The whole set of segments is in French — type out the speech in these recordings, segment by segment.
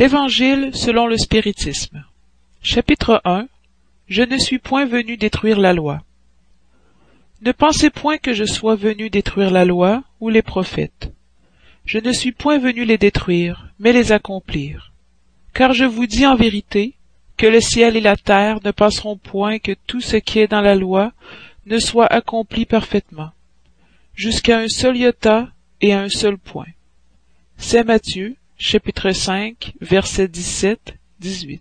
L'Évangile selon le spiritisme. Chapitre 1. Je ne suis point venu détruire la loi. Ne pensez point que je sois venu détruire la loi ou les prophètes. Je ne suis point venu les détruire, mais les accomplir. Car je vous dis en vérité que le ciel et la terre ne passeront point que tout ce qui est dans la loi ne soit accompli parfaitement, jusqu'à un seul iota et à un seul point. Saint Matthieu, chapitre 5, versets 17-18.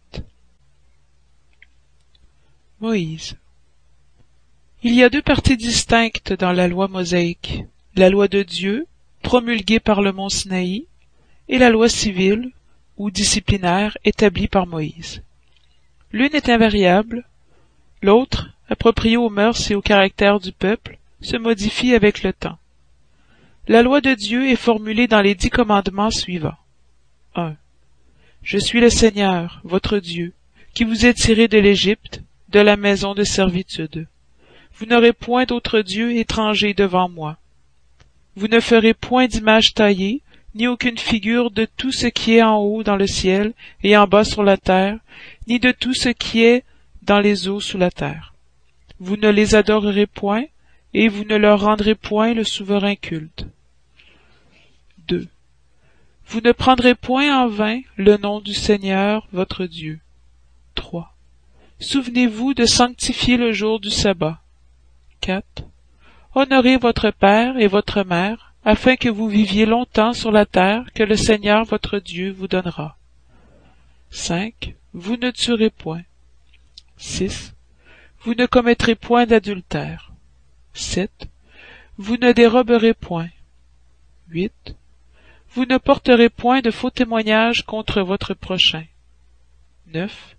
Moïse. Il y a deux parties distinctes dans la loi mosaïque, la loi de Dieu, promulguée par le mont Sinaï, et la loi civile ou disciplinaire établie par Moïse. L'une est invariable, l'autre, appropriée aux mœurs et au caractère du peuple, se modifie avec le temps. La loi de Dieu est formulée dans les 10 commandements suivants. 1. Je suis le Seigneur, votre Dieu, qui vous êtes tiré de l'Égypte, de la maison de servitude. Vous n'aurez point d'autre Dieu étranger devant moi. Vous ne ferez point d'image taillée, ni aucune figure de tout ce qui est en haut dans le ciel et en bas sur la terre, ni de tout ce qui est dans les eaux sous la terre. Vous ne les adorerez point, et vous ne leur rendrez point le souverain culte. 2. Vous ne prendrez point en vain le nom du Seigneur, votre Dieu. 3. Souvenez-vous de sanctifier le jour du sabbat. 4. Honorez votre père et votre mère, afin que vous viviez longtemps sur la terre que le Seigneur, votre Dieu, vous donnera. 5. Vous ne tuerez point. 6. Vous ne commettrez point d'adultère. 7. Vous ne déroberez point. 8. Vous ne porterez point de faux témoignages contre votre prochain. 9.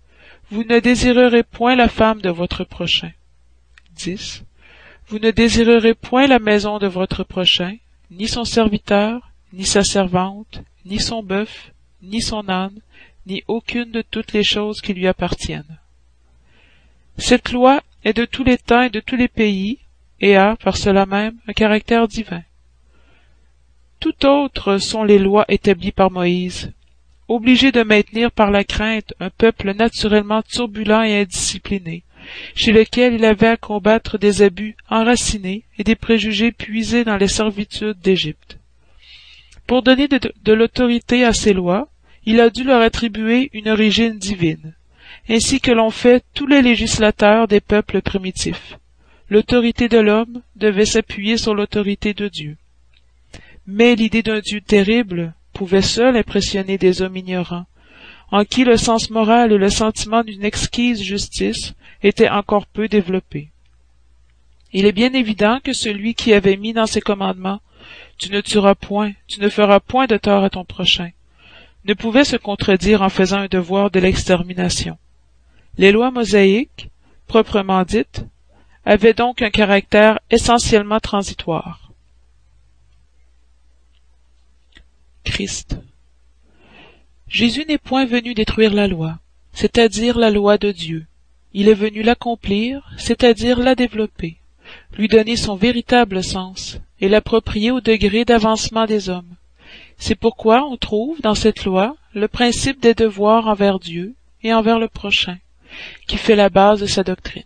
Vous ne désirerez point la femme de votre prochain. 10. Vous ne désirerez point la maison de votre prochain, ni son serviteur, ni sa servante, ni son bœuf, ni son âne, ni aucune de toutes les choses qui lui appartiennent. Cette loi est de tous les temps et de tous les pays, et a, par cela même, un caractère divin. Tout autre sont les lois établies par Moïse, obligé de maintenir par la crainte un peuple naturellement turbulent et indiscipliné, chez lequel il avait à combattre des abus enracinés et des préjugés puisés dans les servitudes d'Égypte. Pour donner de l'autorité à ces lois, il a dû leur attribuer une origine divine, ainsi que l'ont fait tous les législateurs des peuples primitifs. L'autorité de l'homme devait s'appuyer sur l'autorité de Dieu. Mais l'idée d'un Dieu terrible pouvait seule impressionner des hommes ignorants, en qui le sens moral et le sentiment d'une exquise justice étaient encore peu développés. Il est bien évident que celui qui avait mis dans ses commandements « Tu ne tueras point, tu ne feras point de tort à ton prochain » ne pouvait se contredire en faisant un devoir de l'extermination. Les lois mosaïques, proprement dites, avaient donc un caractère essentiellement transitoire. Christ. Jésus n'est point venu détruire la loi, c'est-à-dire la loi de Dieu. Il est venu l'accomplir, c'est-à-dire la développer, lui donner son véritable sens et l'approprier au degré d'avancement des hommes. C'est pourquoi on trouve dans cette loi le principe des devoirs envers Dieu et envers le prochain, qui fait la base de sa doctrine.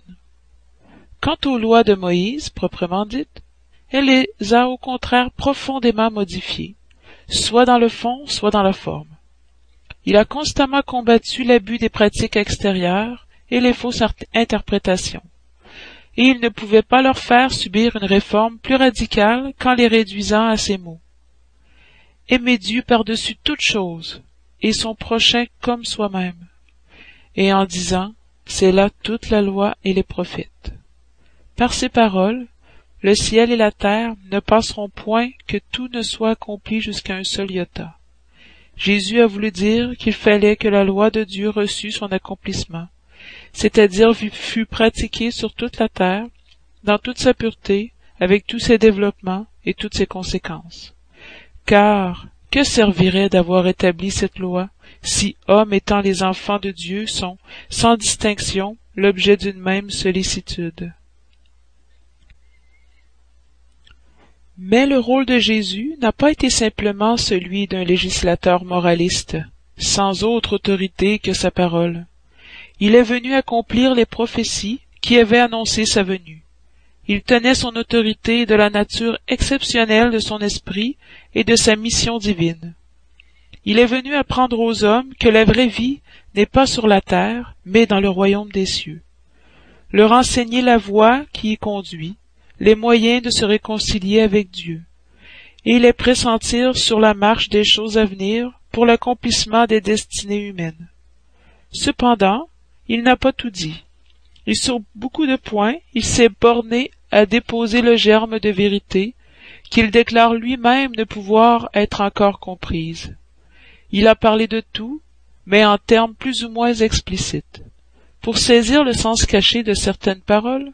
Quant aux lois de Moïse, proprement dites, elle les a au contraire profondément modifiées, soit dans le fond, soit dans la forme. Il a constamment combattu l'abus des pratiques extérieures et les fausses interprétations, et il ne pouvait pas leur faire subir une réforme plus radicale qu'en les réduisant à ces mots. Aimer Dieu par-dessus toute chose, et son prochain comme soi-même, et en disant, c'est là toute la loi et les prophètes. Par ces paroles, le ciel et la terre ne passeront point que tout ne soit accompli jusqu'à un seul iota. Jésus a voulu dire qu'il fallait que la loi de Dieu reçût son accomplissement, c'est-à-dire fût pratiquée sur toute la terre, dans toute sa pureté, avec tous ses développements et toutes ses conséquences. Car que servirait d'avoir établi cette loi, si hommes étant les enfants de Dieu sont, sans distinction, l'objet d'une même sollicitude? Mais le rôle de Jésus n'a pas été simplement celui d'un législateur moraliste, sans autre autorité que sa parole. Il est venu accomplir les prophéties qui avaient annoncé sa venue. Il tenait son autorité de la nature exceptionnelle de son esprit et de sa mission divine. Il est venu apprendre aux hommes que la vraie vie n'est pas sur la terre, mais dans le royaume des cieux. Leur enseigner la voie qui y conduit, les moyens de se réconcilier avec Dieu, et les pressentir sur la marche des choses à venir pour l'accomplissement des destinées humaines. Cependant, il n'a pas tout dit, et sur beaucoup de points, il s'est borné à déposer le germe de vérité qu'il déclare lui-même ne pouvoir être encore comprise. Il a parlé de tout, mais en termes plus ou moins explicites. Pour saisir le sens caché de certaines paroles,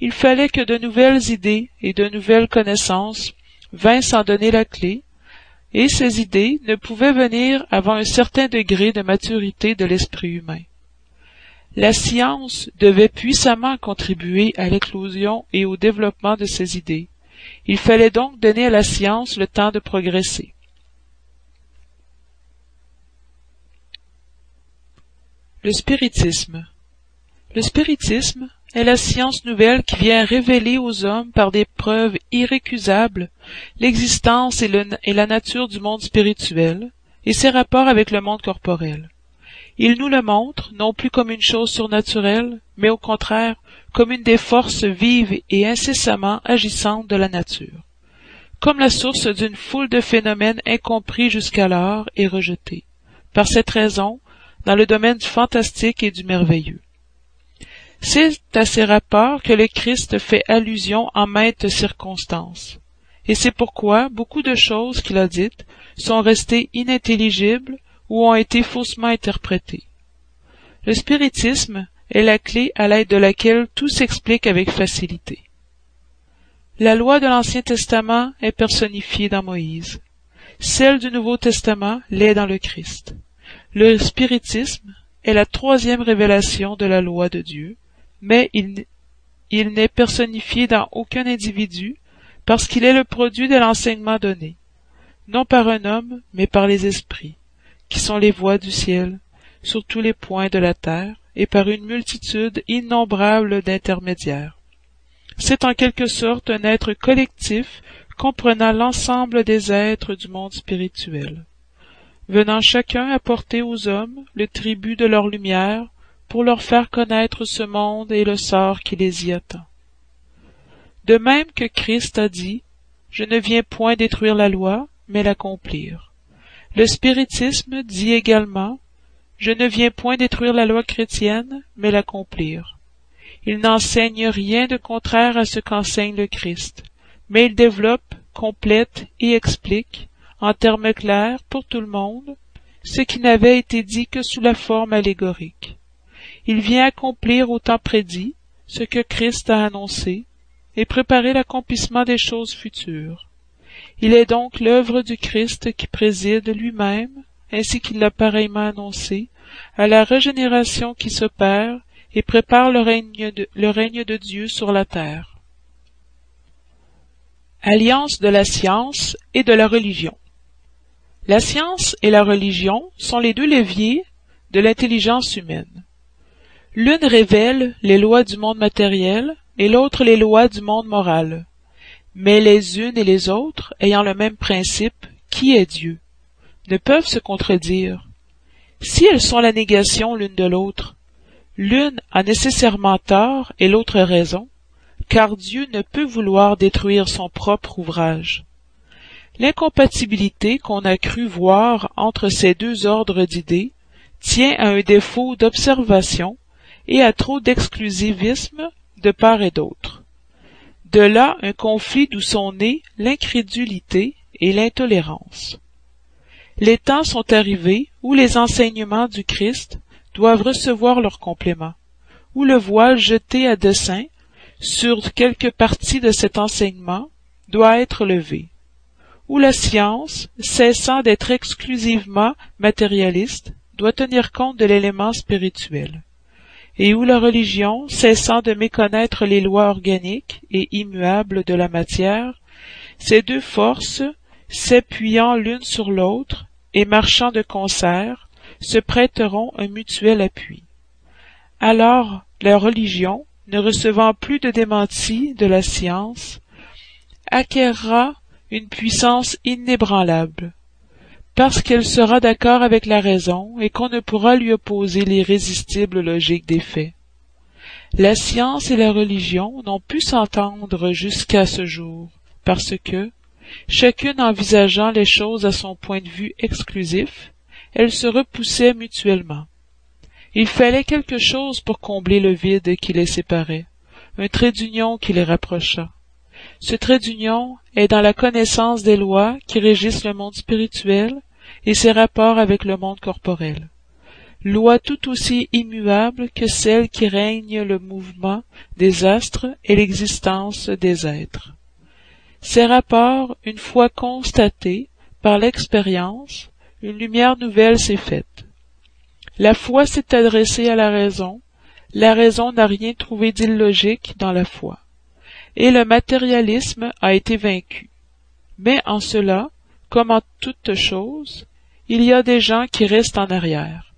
il fallait que de nouvelles idées et de nouvelles connaissances vint s'en donner la clé, et ces idées ne pouvaient venir avant un certain degré de maturité de l'esprit humain. La science devait puissamment contribuer à l'éclosion et au développement de ces idées. Il fallait donc donner à la science le temps de progresser. Le spiritisme. Le spiritisme est la science nouvelle qui vient révéler aux hommes par des preuves irrécusables l'existence et la nature du monde spirituel et ses rapports avec le monde corporel. Il nous le montre non plus comme une chose surnaturelle, mais au contraire comme une des forces vives et incessamment agissantes de la nature, comme la source d'une foule de phénomènes incompris jusqu'alors et rejetés. Par cette raison, dans le domaine du fantastique et du merveilleux. C'est à ces rapports que le Christ fait allusion en maintes circonstances, et c'est pourquoi beaucoup de choses qu'il a dites sont restées inintelligibles ou ont été faussement interprétées. Le spiritisme est la clé à l'aide de laquelle tout s'explique avec facilité. La loi de l'Ancien Testament est personnifiée dans Moïse. Celle du Nouveau Testament l'est dans le Christ. Le spiritisme est la troisième révélation de la loi de Dieu, mais il n'est personnifié dans aucun individu parce qu'il est le produit de l'enseignement donné, non par un homme, mais par les esprits, qui sont les voix du ciel, sur tous les points de la terre, et par une multitude innombrable d'intermédiaires. C'est en quelque sorte un être collectif comprenant l'ensemble des êtres du monde spirituel, venant chacun apporter aux hommes le tribut de leur lumière pour leur faire connaître ce monde et le sort qui les y attend. De même que Christ a dit « Je ne viens point détruire la loi, mais l'accomplir ». Le spiritisme dit également « Je ne viens point détruire la loi chrétienne, mais l'accomplir ». Il n'enseigne rien de contraire à ce qu'enseigne le Christ, mais il développe, complète et explique en termes clairs, pour tout le monde, ce qui n'avait été dit que sous la forme allégorique. Il vient accomplir au temps prédit ce que Christ a annoncé et préparer l'accomplissement des choses futures. Il est donc l'œuvre du Christ qui préside lui-même, ainsi qu'il l'a pareillement annoncé, à la régénération qui s'opère et prépare le règne de Dieu sur la terre. Alliance de la science et de la religion. La science et la religion sont les deux leviers de l'intelligence humaine. L'une révèle les lois du monde matériel et l'autre les lois du monde moral. Mais les unes et les autres, ayant le même principe, qui est Dieu, ne peuvent se contredire. Si elles sont la négation l'une de l'autre, l'une a nécessairement tort et l'autre raison, car Dieu ne peut vouloir détruire son propre ouvrage. L'incompatibilité qu'on a cru voir entre ces deux ordres d'idées tient à un défaut d'observation et à trop d'exclusivisme de part et d'autre. De là un conflit d'où sont nées l'incrédulité et l'intolérance. Les temps sont arrivés où les enseignements du Christ doivent recevoir leur complément, où le voile jeté à dessein sur quelque partie de cet enseignement doit être levé, où la science, cessant d'être exclusivement matérialiste, doit tenir compte de l'élément spirituel, et où la religion, cessant de méconnaître les lois organiques et immuables de la matière, ces deux forces, s'appuyant l'une sur l'autre et marchant de concert, se prêteront un mutuel appui. Alors, la religion, ne recevant plus de démenti de la science, acquerra une puissance inébranlable, parce qu'elle sera d'accord avec la raison et qu'on ne pourra lui opposer l'irrésistible logique des faits. La science et la religion n'ont pu s'entendre jusqu'à ce jour, parce que, chacune envisageant les choses à son point de vue exclusif, elles se repoussaient mutuellement. Il fallait quelque chose pour combler le vide qui les séparait, un trait d'union qui les rapprocha. Ce trait d'union est dans la connaissance des lois qui régissent le monde spirituel et ses rapports avec le monde corporel. Loi tout aussi immuable que celle qui règne le mouvement des astres et l'existence des êtres. Ces rapports, une fois constatés par l'expérience, une lumière nouvelle s'est faite. La foi s'est adressée à la raison n'a rien trouvé d'illogique dans la foi, et le matérialisme a été vaincu. Mais en cela, comme en toute chose, il y a des gens qui restent en arrière,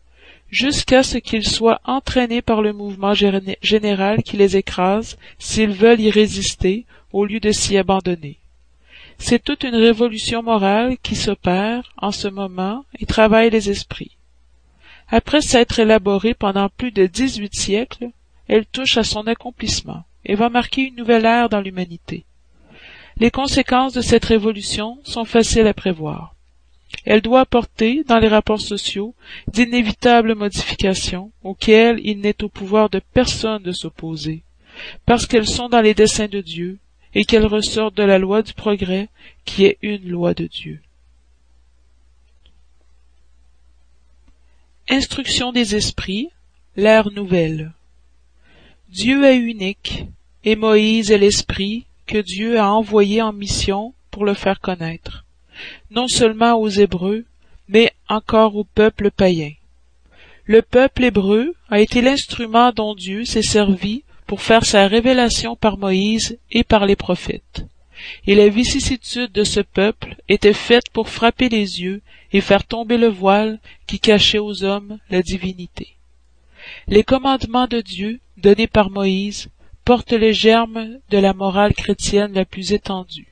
jusqu'à ce qu'ils soient entraînés par le mouvement général qui les écrase s'ils veulent y résister au lieu de s'y abandonner. C'est toute une révolution morale qui s'opère en ce moment et travaille les esprits. Après s'être élaborée pendant plus de 18 siècles, elle touche à son accomplissement et va marquer une nouvelle ère dans l'humanité. Les conséquences de cette révolution sont faciles à prévoir. Elle doit apporter, dans les rapports sociaux, d'inévitables modifications auxquelles il n'est au pouvoir de personne de s'opposer, parce qu'elles sont dans les desseins de Dieu et qu'elles ressortent de la loi du progrès qui est une loi de Dieu. Instruction des esprits, l'ère nouvelle. Dieu est unique, et Moïse est l'esprit que Dieu a envoyé en mission pour le faire connaître, non seulement aux Hébreux, mais encore au peuple païen. Le peuple hébreu a été l'instrument dont Dieu s'est servi pour faire sa révélation par Moïse et par les prophètes. Et la vicissitude de ce peuple était faite pour frapper les yeux et faire tomber le voile qui cachait aux hommes la divinité. Les commandements de Dieu, donnés par Moïse, portent les germes de la morale chrétienne la plus étendue.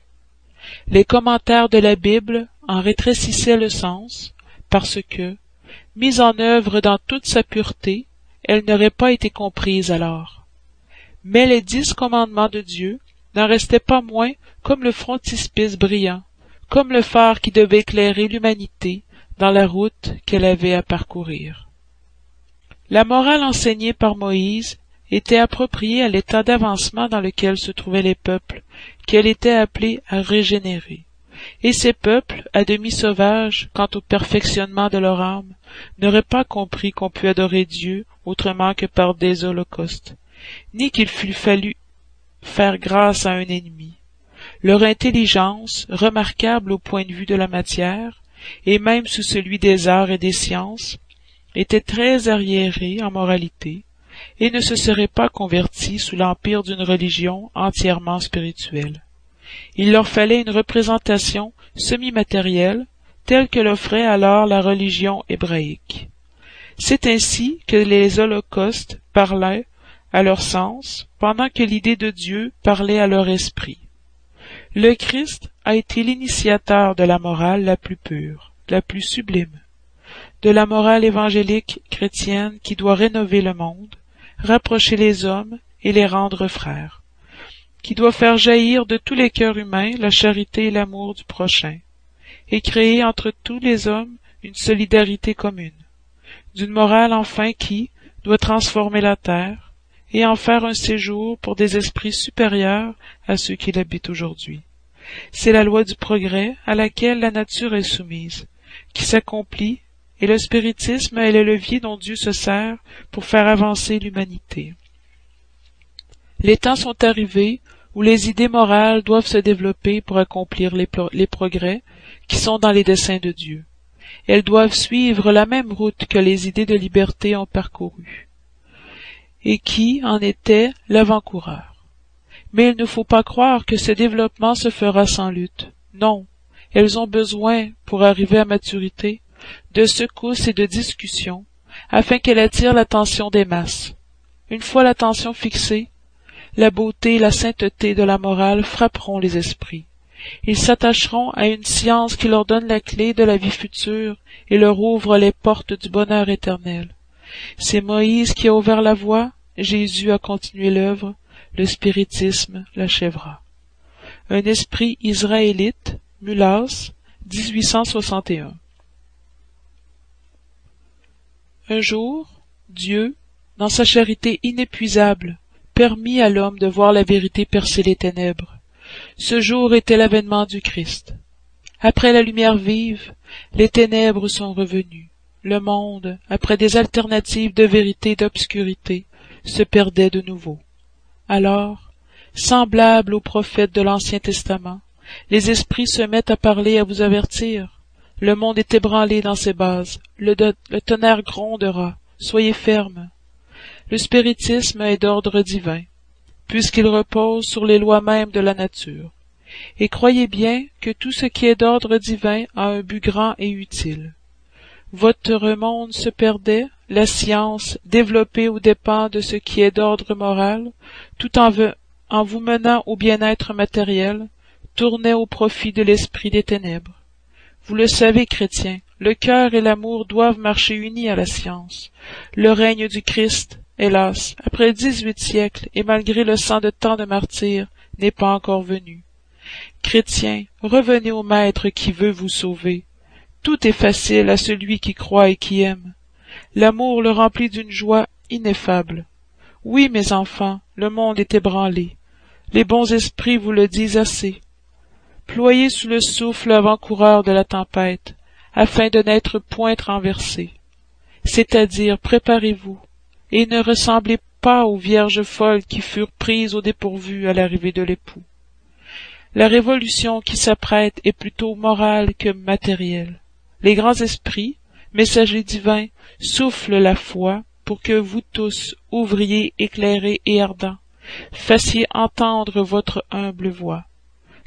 Les commentaires de la Bible en rétrécissaient le sens, parce que, mise en œuvre dans toute sa pureté, elle n'aurait pas été comprise alors. Mais les 10 commandements de Dieu n'en restaient pas moins comme le frontispice brillant, comme le phare qui devait éclairer l'humanité dans la route qu'elle avait à parcourir. La morale enseignée par Moïse était appropriée à l'état d'avancement dans lequel se trouvaient les peuples, qu'elle était appelée à régénérer. Et ces peuples, à demi sauvages quant au perfectionnement de leur âme, n'auraient pas compris qu'on pût adorer Dieu autrement que par des holocaustes, ni qu'il fût fallu faire grâce à un ennemi. Leur intelligence, remarquable au point de vue de la matière, et même sous celui des arts et des sciences, était très arriérée en moralité, et ne se serait pas convertie sous l'empire d'une religion entièrement spirituelle. Il leur fallait une représentation semi-matérielle, telle que l'offrait alors la religion hébraïque. C'est ainsi que les holocaustes parlaient à leur sens, pendant que l'idée de Dieu parlait à leur esprit. Le Christ a été l'initiateur de la morale la plus pure, la plus sublime, de la morale évangélique chrétienne qui doit rénover le monde, rapprocher les hommes et les rendre frères, qui doit faire jaillir de tous les cœurs humains la charité et l'amour du prochain, et créer entre tous les hommes une solidarité commune, d'une morale enfin qui doit transformer la terre, et en faire un séjour pour des esprits supérieurs à ceux qui l'habitent aujourd'hui. C'est la loi du progrès à laquelle la nature est soumise, qui s'accomplit, et le spiritisme est le levier dont Dieu se sert pour faire avancer l'humanité. Les temps sont arrivés où les idées morales doivent se développer pour accomplir les progrès qui sont dans les desseins de Dieu. Elles doivent suivre la même route que les idées de liberté ont parcourue, et qui en était l'avant-coureur. Mais il ne faut pas croire que ce développement se fera sans lutte. Non, elles ont besoin, pour arriver à maturité, de secousses et de discussions, afin qu'elle attire l'attention des masses. Une fois l'attention fixée, la beauté et la sainteté de la morale frapperont les esprits. Ils s'attacheront à une science qui leur donne la clé de la vie future et leur ouvre les portes du bonheur éternel. C'est Moïse qui a ouvert la voie, Jésus a continué l'œuvre, le spiritisme l'achèvera. Un esprit israélite, Muller, 1861. Un jour, Dieu, dans sa charité inépuisable, permit à l'homme de voir la vérité percer les ténèbres. Ce jour était l'avènement du Christ. Après la lumière vive, les ténèbres sont revenues. Le monde, après des alternatives de vérité et d'obscurité, se perdait de nouveau. Alors, semblables aux prophètes de l'Ancien Testament, les esprits se mettent à parler et à vous avertir. Le monde est ébranlé dans ses bases. Le tonnerre grondera. Soyez fermes. Le spiritisme est d'ordre divin, puisqu'il repose sur les lois mêmes de la nature. Et croyez bien que tout ce qui est d'ordre divin a un but grand et utile. Votre monde se perdait, la science, développée aux dépens de ce qui est d'ordre moral, tout en vous menant au bien-être matériel, tournait au profit de l'esprit des ténèbres. Vous le savez, chrétiens, le cœur et l'amour doivent marcher unis à la science. Le règne du Christ, hélas, après 18 siècles, et malgré le sang de tant de martyrs, n'est pas encore venu. Chrétiens, revenez au Maître qui veut vous sauver. Tout est facile à celui qui croit et qui aime. L'amour le remplit d'une joie ineffable. Oui, mes enfants, le monde est ébranlé. Les bons esprits vous le disent assez. Ployez sous le souffle avant-coureur de la tempête, afin de n'être point renversé. C'est-à-dire, préparez-vous, et ne ressemblez pas aux vierges folles qui furent prises au dépourvu à l'arrivée de l'époux. La révolution qui s'apprête est plutôt morale que matérielle. Les grands esprits, messagers divins, soufflent la foi pour que vous tous, ouvriers éclairés et ardents, fassiez entendre votre humble voix.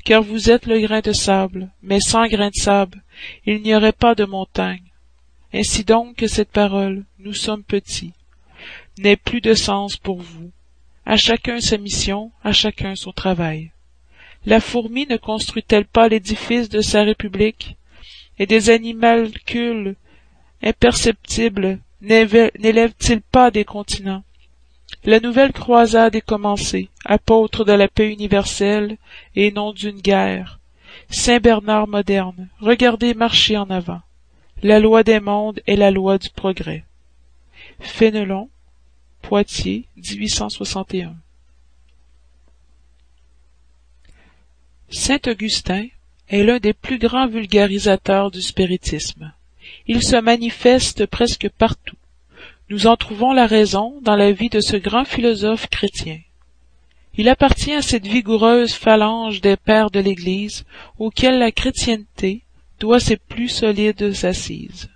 Car vous êtes le grain de sable, mais sans grain de sable, il n'y aurait pas de montagne. Ainsi donc que cette parole, nous sommes petits, n'ait plus de sens pour vous. À chacun sa mission, à chacun son travail. La fourmi ne construit-elle pas l'édifice de sa république? Et des animalcules imperceptibles n'élèvent-ils pas des continents? La nouvelle croisade est commencée, apôtre de la paix universelle et non d'une guerre. Saint Bernard moderne, regardez marcher en avant. La loi des mondes est la loi du progrès. Fénelon, Poitiers, 1861. Saint Augustin est l'un des plus grands vulgarisateurs du spiritisme. Il se manifeste presque partout. Nous en trouvons la raison dans la vie de ce grand philosophe chrétien. Il appartient à cette vigoureuse phalange des pères de l'Église auxquels la chrétienté doit ses plus solides assises.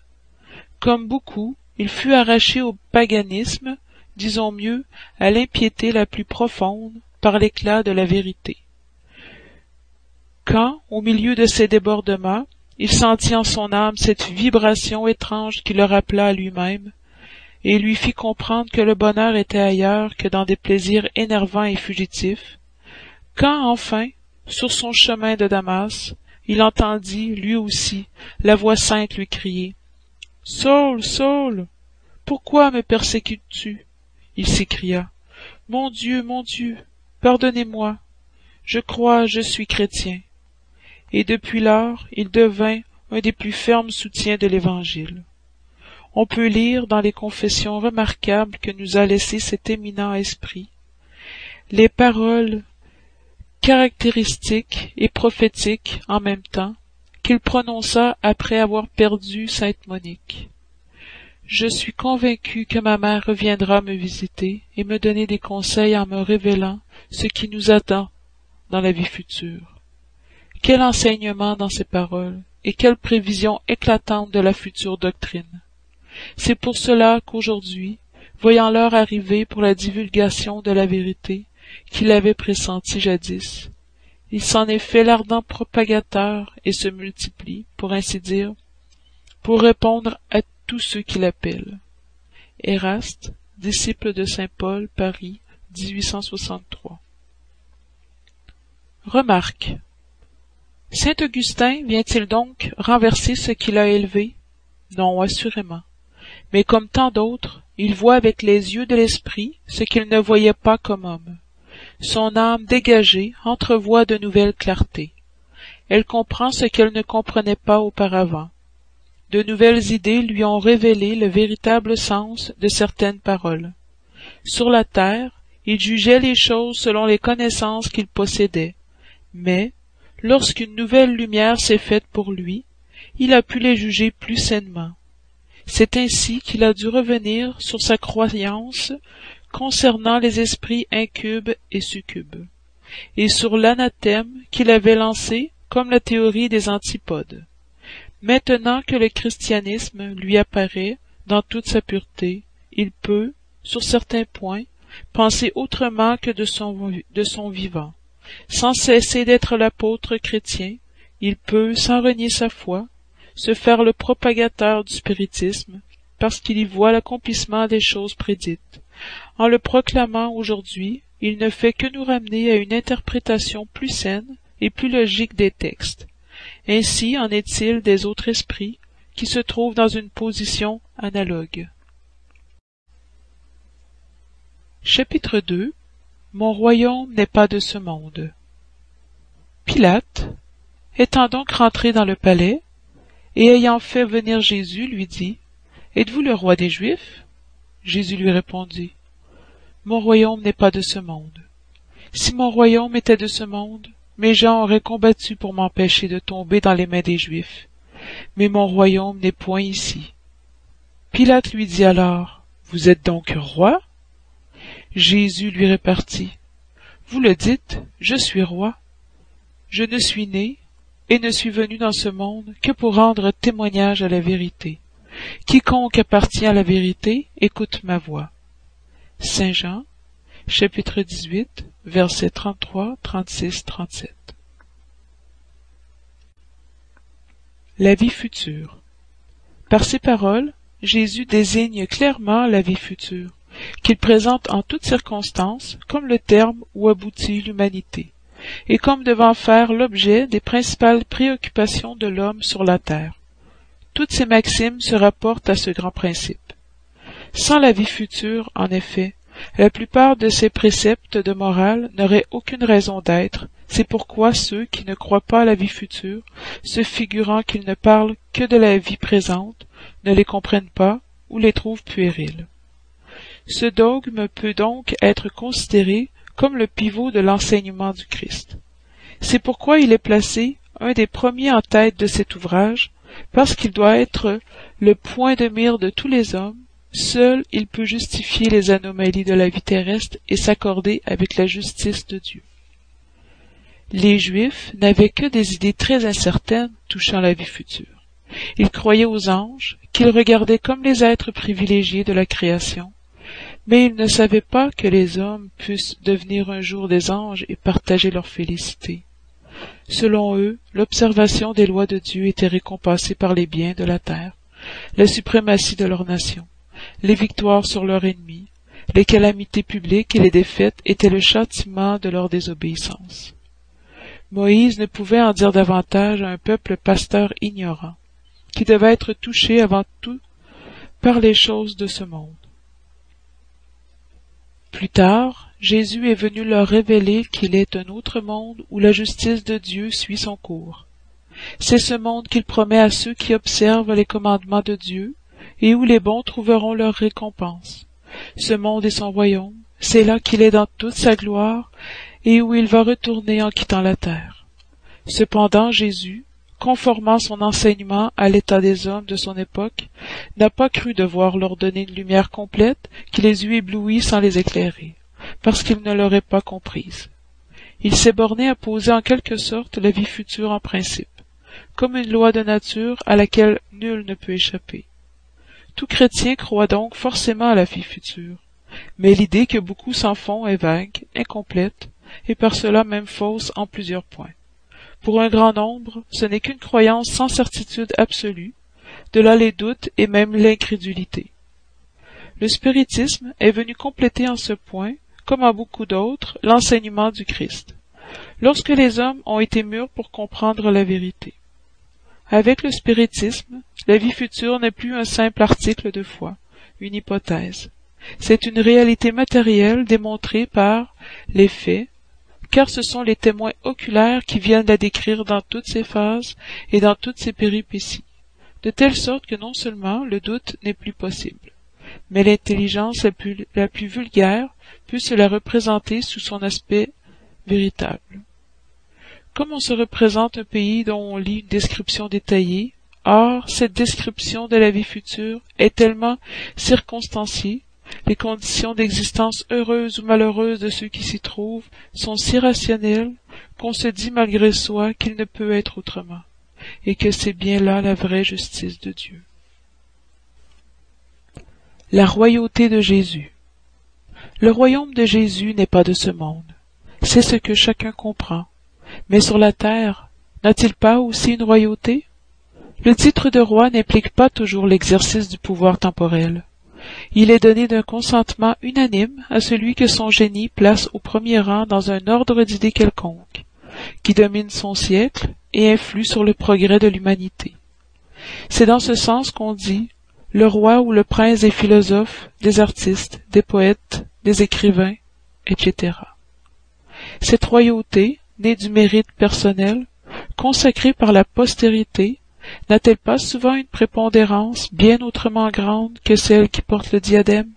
Comme beaucoup, il fut arraché au paganisme, disons mieux, à l'impiété la plus profonde par l'éclat de la vérité. Quand, au milieu de ces débordements, il sentit en son âme cette vibration étrange qui le rappela à lui-même, et lui fit comprendre que le bonheur était ailleurs que dans des plaisirs énervants et fugitifs, quand enfin, sur son chemin de Damas, il entendit, lui aussi, la voix sainte lui crier « Saul, Saul, pourquoi me persécutes-tu » Il s'écria « mon Dieu, pardonnez-moi, je crois, je suis chrétien. » Et depuis lors, il devint un des plus fermes soutiens de l'Évangile. On peut lire dans les confessions remarquables que nous a laissées cet éminent esprit les paroles caractéristiques et prophétiques en même temps qu'il prononça après avoir perdu Sainte Monique. « Je suis convaincu que ma mère reviendra me visiter et me donner des conseils en me révélant ce qui nous attend dans la vie future. » Quel enseignement dans ces paroles et quelle prévision éclatante de la future doctrine! C'est pour cela qu'aujourd'hui, voyant l'heure arriver pour la divulgation de la vérité qu'il avait pressentie jadis, il s'en est fait l'ardent propagateur et se multiplie, pour ainsi dire, pour répondre à tous ceux qui l'appellent. Eraste, disciple de Saint-Paul, Paris, 1863. Remarque. Saint Augustin vient-il donc renverser ce qu'il a élevé? Non, assurément. Mais comme tant d'autres, il voit avec les yeux de l'esprit ce qu'il ne voyait pas comme homme. Son âme dégagée entrevoit de nouvelles clartés. Elle comprend ce qu'elle ne comprenait pas auparavant. De nouvelles idées lui ont révélé le véritable sens de certaines paroles. Sur la terre, il jugeait les choses selon les connaissances qu'il possédait. Mais, lorsqu'une nouvelle lumière s'est faite pour lui, il a pu les juger plus sainement. C'est ainsi qu'il a dû revenir sur sa croyance concernant les esprits incubes et succubes, et sur l'anathème qu'il avait lancé comme la théorie des antipodes. Maintenant que le christianisme lui apparaît dans toute sa pureté, il peut, sur certains points, penser autrement que de son vivant. Sans cesser d'être l'apôtre chrétien, il peut, sans renier sa foi, se faire le propagateur du spiritisme, parce qu'il y voit l'accomplissement des choses prédites. En le proclamant aujourd'hui, il ne fait que nous ramener à une interprétation plus saine et plus logique des textes. Ainsi en est-il des autres esprits qui se trouvent dans une position analogue. Chapitre 2. Mon royaume n'est pas de ce monde. Pilate, étant donc rentré dans le palais, et ayant fait venir Jésus, lui dit, « Êtes-vous le roi des Juifs? » Jésus lui répondit, « Mon royaume n'est pas de ce monde. Si mon royaume était de ce monde, mes gens auraient combattu pour m'empêcher de tomber dans les mains des Juifs. Mais mon royaume n'est point ici. » Pilate lui dit alors, « Vous êtes donc roi? » Jésus lui répartit, « Vous le dites, je suis roi. Je ne suis né et ne suis venu dans ce monde que pour rendre témoignage à la vérité. Quiconque appartient à la vérité écoute ma voix. » Saint Jean, chapitre 18, versets 33, 36, 37. La vie future. Par ces paroles, Jésus désigne clairement la vie future, qu'il présente en toutes circonstances comme le terme où aboutit l'humanité, et comme devant faire l'objet des principales préoccupations de l'homme sur la terre. Toutes ces maximes se rapportent à ce grand principe. Sans la vie future, en effet, la plupart de ces préceptes de morale n'auraient aucune raison d'être, c'est pourquoi ceux qui ne croient pas à la vie future, se figurant qu'ils ne parlent que de la vie présente, ne les comprennent pas ou les trouvent puérils. Ce dogme peut donc être considéré comme le pivot de l'enseignement du Christ. C'est pourquoi il est placé un des premiers en tête de cet ouvrage, parce qu'il doit être le point de mire de tous les hommes, seul il peut justifier les anomalies de la vie terrestre et s'accorder avec la justice de Dieu. Les Juifs n'avaient que des idées très incertaines touchant la vie future. Ils croyaient aux anges, qu'ils regardaient comme les êtres privilégiés de la création, mais ils ne savaient pas que les hommes puissent devenir un jour des anges et partager leur félicité. Selon eux, l'observation des lois de Dieu était récompensée par les biens de la terre, la suprématie de leur nation, les victoires sur leurs ennemis, les calamités publiques et les défaites étaient le châtiment de leur désobéissance. Moïse ne pouvait en dire davantage à un peuple pasteur ignorant, qui devait être touché avant tout par les choses de ce monde. Plus tard, Jésus est venu leur révéler qu'il est un autre monde où la justice de Dieu suit son cours. C'est ce monde qu'il promet à ceux qui observent les commandements de Dieu et où les bons trouveront leur récompense. Ce monde et son royaume, c'est là qu'il est dans toute sa gloire et où il va retourner en quittant la terre. Cependant, Jésus, conformant son enseignement à l'état des hommes de son époque, n'a pas cru devoir leur donner une lumière complète qui les eût éblouis sans les éclairer, parce qu'ils ne l'auraient pas comprise. Il s'est borné à poser en quelque sorte la vie future en principe, comme une loi de nature à laquelle nul ne peut échapper. Tout chrétien croit donc forcément à la vie future, mais l'idée que beaucoup s'en font est vague, incomplète, et par cela même fausse en plusieurs points. Pour un grand nombre, ce n'est qu'une croyance sans certitude absolue, de là les doutes et même l'incrédulité. Le spiritisme est venu compléter en ce point, comme en beaucoup d'autres, l'enseignement du Christ, lorsque les hommes ont été mûrs pour comprendre la vérité. Avec le spiritisme, la vie future n'est plus un simple article de foi, une hypothèse. C'est une réalité matérielle démontrée par les faits, car ce sont les témoins oculaires qui viennent la décrire dans toutes ses phases et dans toutes ses péripéties, de telle sorte que non seulement le doute n'est plus possible, mais l'intelligence la plus vulgaire peut se la représenter sous son aspect véritable. Comme on se représente un pays dont on lit une description détaillée, or cette description de la vie future est tellement circonstanciée, les conditions d'existence heureuses ou malheureuses de ceux qui s'y trouvent sont si rationnelles qu'on se dit malgré soi qu'il ne peut être autrement, et que c'est bien là la vraie justice de Dieu. La royauté de Jésus. Le royaume de Jésus n'est pas de ce monde, c'est ce que chacun comprend. Mais sur la terre, n'a-t-il pas aussi une royauté? Le titre de roi n'implique pas toujours l'exercice du pouvoir temporel. Il est donné d'un consentement unanime à celui que son génie place au premier rang dans un ordre d'idées quelconque, qui domine son siècle et influe sur le progrès de l'humanité. C'est dans ce sens qu'on dit « le roi ou le prince des philosophes, des artistes, des poètes, des écrivains, etc. » Cette royauté, née du mérite personnel, consacrée par la postérité, n'a-t-elle pas souvent une prépondérance bien autrement grande que celle qui porte le diadème?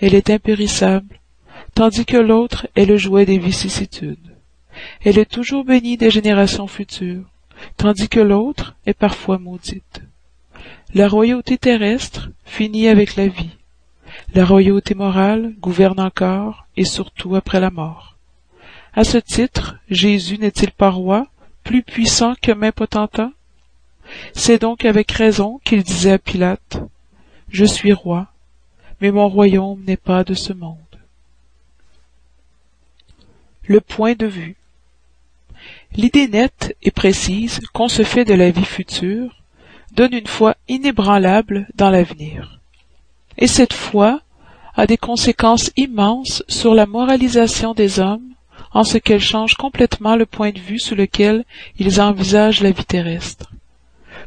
Elle est impérissable, tandis que l'autre est le jouet des vicissitudes. Elle est toujours bénie des générations futures, tandis que l'autre est parfois maudite. La royauté terrestre finit avec la vie. La royauté morale gouverne encore et surtout après la mort. À ce titre, Jésus n'est-il pas roi, plus puissant que m'impotentat? C'est donc avec raison qu'il disait à Pilate, « Je suis roi, mais mon royaume n'est pas de ce monde. » Le point de vue. L'idée nette et précise qu'on se fait de la vie future donne une foi inébranlable dans l'avenir. Et cette foi a des conséquences immenses sur la moralisation des hommes en ce qu'elle change complètement le point de vue sous lequel ils envisagent la vie terrestre.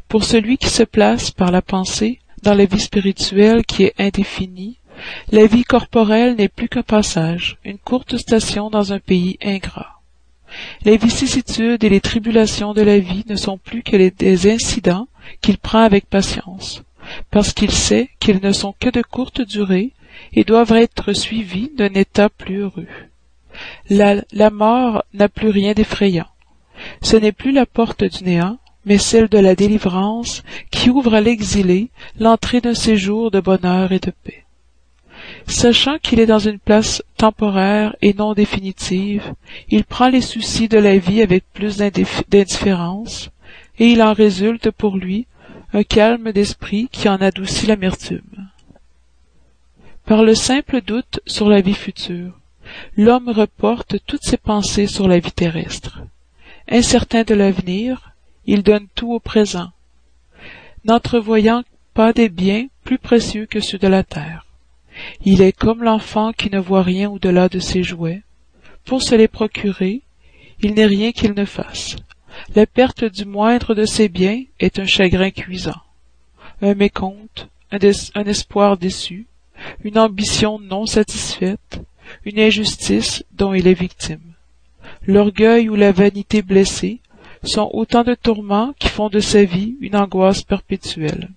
Pour celui qui se place par la pensée dans la vie spirituelle qui est indéfinie, la vie corporelle n'est plus qu'un passage, une courte station dans un pays ingrat. Les vicissitudes et les tribulations de la vie ne sont plus que des incidents qu'il prend avec patience, parce qu'il sait qu'ils ne sont que de courte durée et doivent être suivis d'un état plus heureux. La mort n'a plus rien d'effrayant. Ce n'est plus la porte du néant, mais celle de la délivrance qui ouvre à l'exilé l'entrée d'un séjour de bonheur et de paix. Sachant qu'il est dans une place temporaire et non définitive, il prend les soucis de la vie avec plus d'indifférence, et il en résulte pour lui un calme d'esprit qui en adoucit l'amertume. Par le simple doute sur la vie future, l'homme reporte toutes ses pensées sur la vie terrestre. Incertain de l'avenir, il donne tout au présent, n'entrevoyant pas des biens plus précieux que ceux de la terre. Il est comme l'enfant qui ne voit rien au-delà de ses jouets. Pour se les procurer, il n'est rien qu'il ne fasse. La perte du moindre de ses biens est un chagrin cuisant, un mécompte, un espoir déçu, une ambition non satisfaite, une injustice dont il est victime. L'orgueil ou la vanité blessée sont autant de tourments qui font de sa vie une angoisse perpétuelle.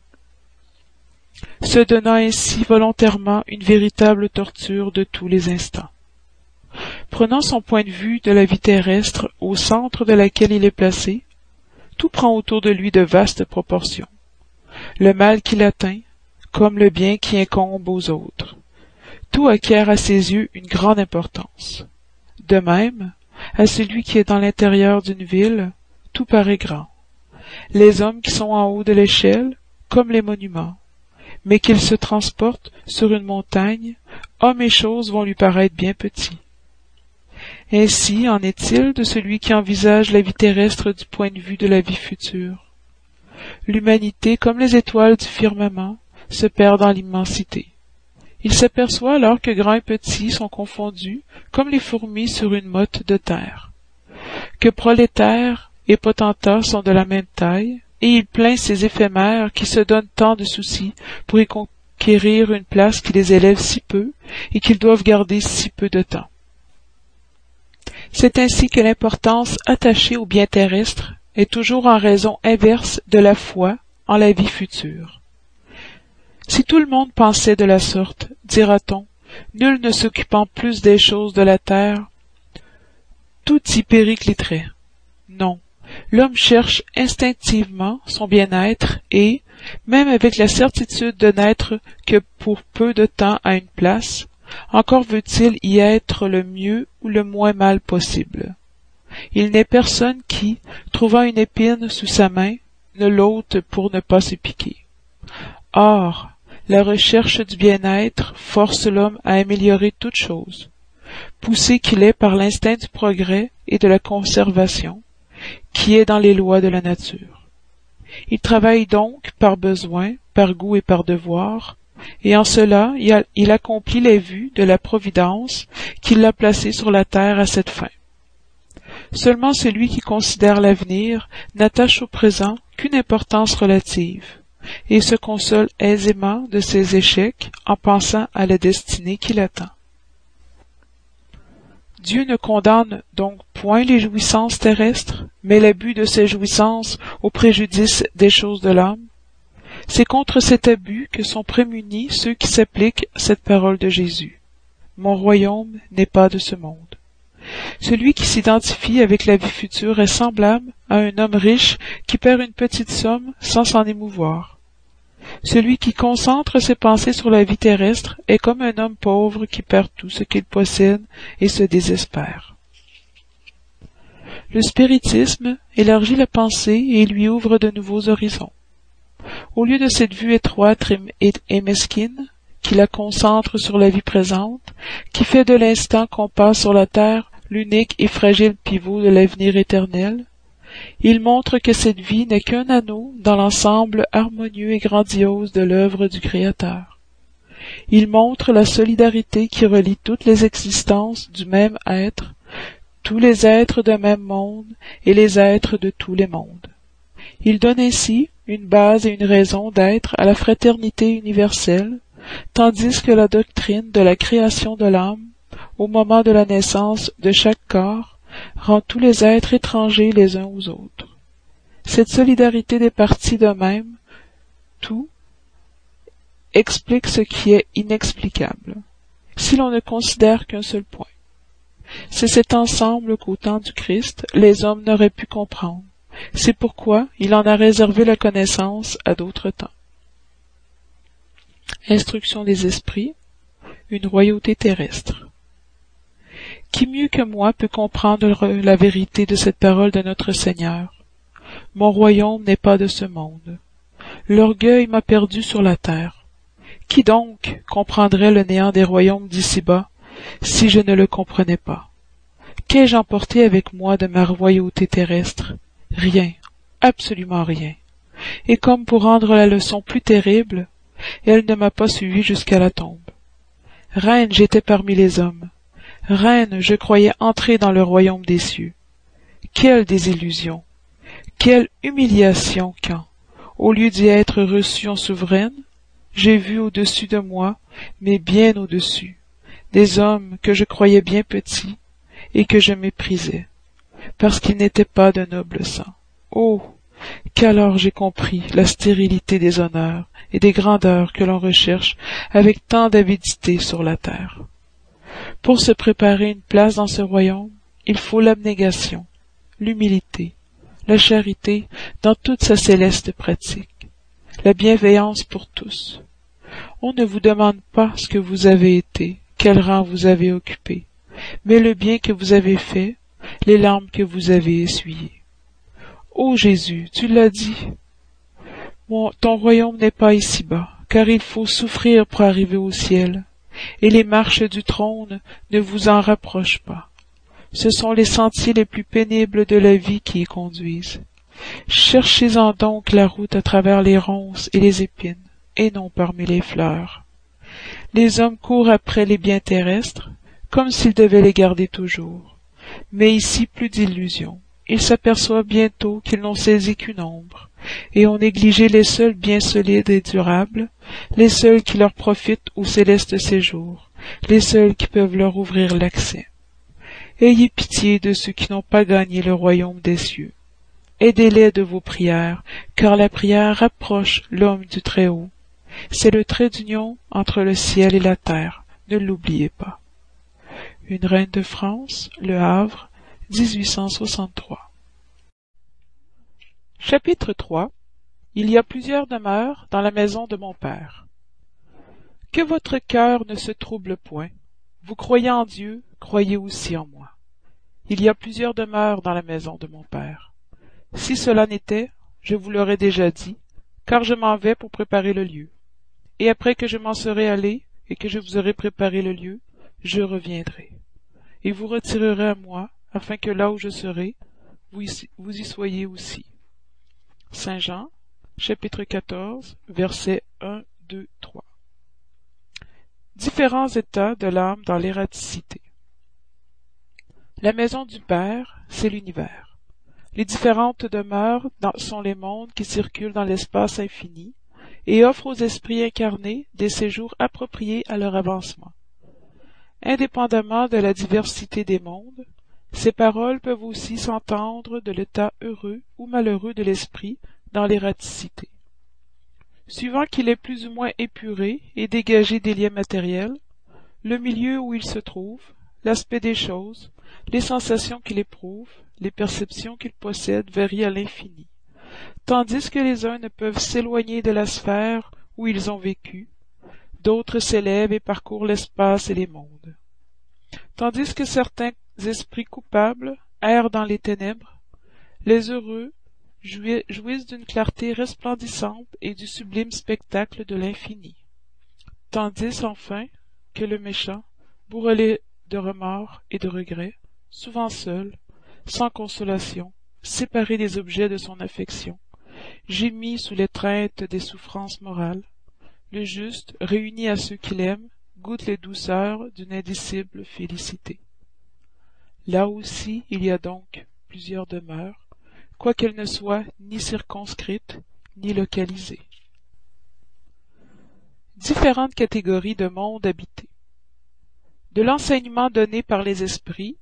Se donnant ainsi volontairement une véritable torture de tous les instants. Prenant son point de vue de la vie terrestre au centre de laquelle il est placé, tout prend autour de lui de vastes proportions. Le mal qu'il atteint, comme le bien qui incombe aux autres, tout acquiert à ses yeux une grande importance. De même, à celui qui est dans l'intérieur d'une ville, tout paraît grand. Les hommes qui sont en haut de l'échelle, comme les monuments, mais qu'ils se transportent sur une montagne, hommes et choses vont lui paraître bien petits. Ainsi en est-il de celui qui envisage la vie terrestre du point de vue de la vie future. l'humanité, comme les étoiles du firmament, se perd dans l'immensité. Il s'aperçoit alors que grand et petit sont confondus, comme les fourmis sur une motte de terre, que prolétaires et potentats sont de la même taille, et il plaint ces éphémères qui se donnent tant de soucis pour y conquérir une place qui les élève si peu et qu'ils doivent garder si peu de temps. C'est ainsi que l'importance attachée aux biens terrestres est toujours en raison inverse de la foi en la vie future. Si tout le monde pensait de la sorte, dira-t-on, nul ne s'occupant plus des choses de la terre, tout y péricliterait. Non, l'homme cherche instinctivement son bien-être et, même avec la certitude de n'être que pour peu de temps à une place, encore veut-il y être le mieux ou le moins mal possible. Il n'est personne qui, trouvant une épine sous sa main, ne l'ôte pour ne pas se piquer. Or, la recherche du bien-être force l'homme à améliorer toute chose, poussé qu'il est par l'instinct du progrès et de la conservation, qui est dans les lois de la nature. Il travaille donc par besoin, par goût et par devoir, et en cela il accomplit les vues de la Providence qui l'a placé sur la terre à cette fin. Seulement celui qui considère l'avenir n'attache au présent qu'une importance relative, et se console aisément de ses échecs en pensant à la destinée qui l'attend. Dieu ne condamne donc point les jouissances terrestres, mais l'abus de ces jouissances au préjudice des choses de l'âme. C'est contre cet abus que sont prémunis ceux qui s'appliquent à cette parole de Jésus. « Mon royaume n'est pas de ce monde. » Celui qui s'identifie avec la vie future est semblable à un homme riche qui perd une petite somme sans s'en émouvoir. Celui qui concentre ses pensées sur la vie terrestre est comme un homme pauvre qui perd tout ce qu'il possède et se désespère. Le spiritisme élargit la pensée et lui ouvre de nouveaux horizons. Au lieu de cette vue étroite et mesquine, qui la concentre sur la vie présente, qui fait de l'instant qu'on passe sur la terre l'unique et fragile pivot de l'avenir éternel, il montre que cette vie n'est qu'un anneau dans l'ensemble harmonieux et grandiose de l'œuvre du Créateur. Il montre la solidarité qui relie toutes les existences du même être, tous les êtres d'un même monde et les êtres de tous les mondes. Il donne ainsi une base et une raison d'être à la fraternité universelle, tandis que la doctrine de la création de l'âme, au moment de la naissance de chaque corps, rend tous les êtres étrangers les uns aux autres. Cette solidarité des parties d'eux-mêmes, tout, explique ce qui est inexplicable, si l'on ne considère qu'un seul point. C'est cet ensemble qu'au temps du Christ, les hommes n'auraient pu comprendre. C'est pourquoi il en a réservé la connaissance à d'autres temps. Instruction des esprits, une royauté terrestre. Qui mieux que moi peut comprendre la vérité de cette parole de notre Seigneur? Mon royaume n'est pas de ce monde. L'orgueil m'a perdu sur la terre. Qui donc comprendrait le néant des royaumes d'ici-bas, si je ne le comprenais pas? Qu'ai-je emporté avec moi de ma royauté terrestre? Rien, absolument rien. Et comme pour rendre la leçon plus terrible, elle ne m'a pas suivi jusqu'à la tombe. Reine, j'étais parmi les hommes. Reine, je croyais entrer dans le royaume des cieux. Quelle désillusion! Quelle humiliation quand, au lieu d'y être reçue en souveraine, j'ai vu au-dessus de moi, mais bien au-dessus, des hommes que je croyais bien petits et que je méprisais, parce qu'ils n'étaient pas de noble sang. Oh! Qu'alors j'ai compris la stérilité des honneurs et des grandeurs que l'on recherche avec tant d'avidité sur la terre. Pour se préparer une place dans ce royaume, il faut l'abnégation, l'humilité, la charité dans toute sa céleste pratique, la bienveillance pour tous. On ne vous demande pas ce que vous avez été, quel rang vous avez occupé, mais le bien que vous avez fait, les larmes que vous avez essuyées. Ô Jésus, tu l'as dit, ton royaume n'est pas ici-bas, car il faut souffrir pour arriver au ciel, et les marches du trône ne vous en rapprochent pas. Ce sont les sentiers les plus pénibles de la vie qui y conduisent. Cherchez-en donc la route à travers les ronces et les épines, et non parmi les fleurs. Les hommes courent après les biens terrestres, comme s'ils devaient les garder toujours. Mais ici plus d'illusions. Ils s'aperçoivent bientôt qu'ils n'ont saisi qu'une ombre, et ont négligé les seuls biens solides et durables, les seuls qui leur profitent au céleste séjour, les seuls qui peuvent leur ouvrir l'accès. Ayez pitié de ceux qui n'ont pas gagné le royaume des cieux. Aidez-les de vos prières, car la prière rapproche l'homme du Très-Haut. C'est le trait d'union entre le ciel et la terre, ne l'oubliez pas. Une reine de France, le Havre, 1863. Chapitre 3. Il y a plusieurs demeures dans la maison de mon Père. Que votre cœur ne se trouble point. Vous croyez en Dieu, croyez aussi en moi. Il y a plusieurs demeures dans la maison de mon Père. Si cela n'était, je vous l'aurais déjà dit, car je m'en vais pour préparer le lieu. Et après que je m'en serai allé et que je vous aurai préparé le lieu, je reviendrai. Et vous retirerez à moi, afin que là où je serai, vous y soyez aussi. Saint Jean, chapitre 14, versets 1, 2, 3. Différents états de l'âme dans l'ératicité. La maison du Père, c'est l'univers. Les différentes demeures sont les mondes qui circulent dans l'espace infini et offrent aux esprits incarnés des séjours appropriés à leur avancement. Indépendamment de la diversité des mondes, ces paroles peuvent aussi s'entendre de l'état heureux ou malheureux de l'esprit dans l'ératicité. Suivant qu'il est plus ou moins épuré et dégagé des liens matériels, le milieu où il se trouve, l'aspect des choses, les sensations qu'il éprouve, les perceptions qu'il possède varient à l'infini, tandis que les uns ne peuvent s'éloigner de la sphère où ils ont vécu, d'autres s'élèvent et parcourent l'espace et les mondes. Tandis que certains esprits coupables errent dans les ténèbres, les heureux jouissent d'une clarté resplendissante et du sublime spectacle de l'infini, tandis enfin que le méchant, bourrelé de remords et de regrets, souvent seul, sans consolation, séparé des objets de son affection, gémit sous l'étreinte des souffrances morales, le juste, réuni à ceux qu'il aime, goûte les douceurs d'une indicible félicité. Là aussi il y a donc plusieurs demeures, quoiqu'elles ne soient ni circonscrites ni localisées. Différentes catégories de mondes habités. De l'enseignement donné par les esprits,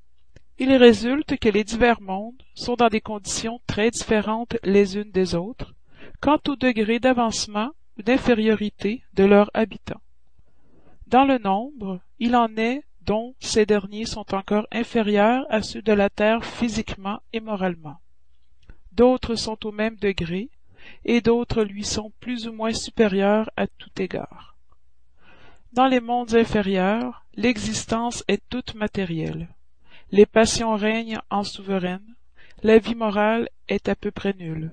il résulte que les divers mondes sont dans des conditions très différentes les unes des autres, quant au degré d'avancement ou d'infériorité de leurs habitants. Dans le nombre, il en est dont ces derniers sont encore inférieurs à ceux de la terre physiquement et moralement. D'autres sont au même degré, et d'autres lui sont plus ou moins supérieurs à tout égard. Dans les mondes inférieurs, l'existence est toute matérielle. Les passions règnent en souveraine, la vie morale est à peu près nulle.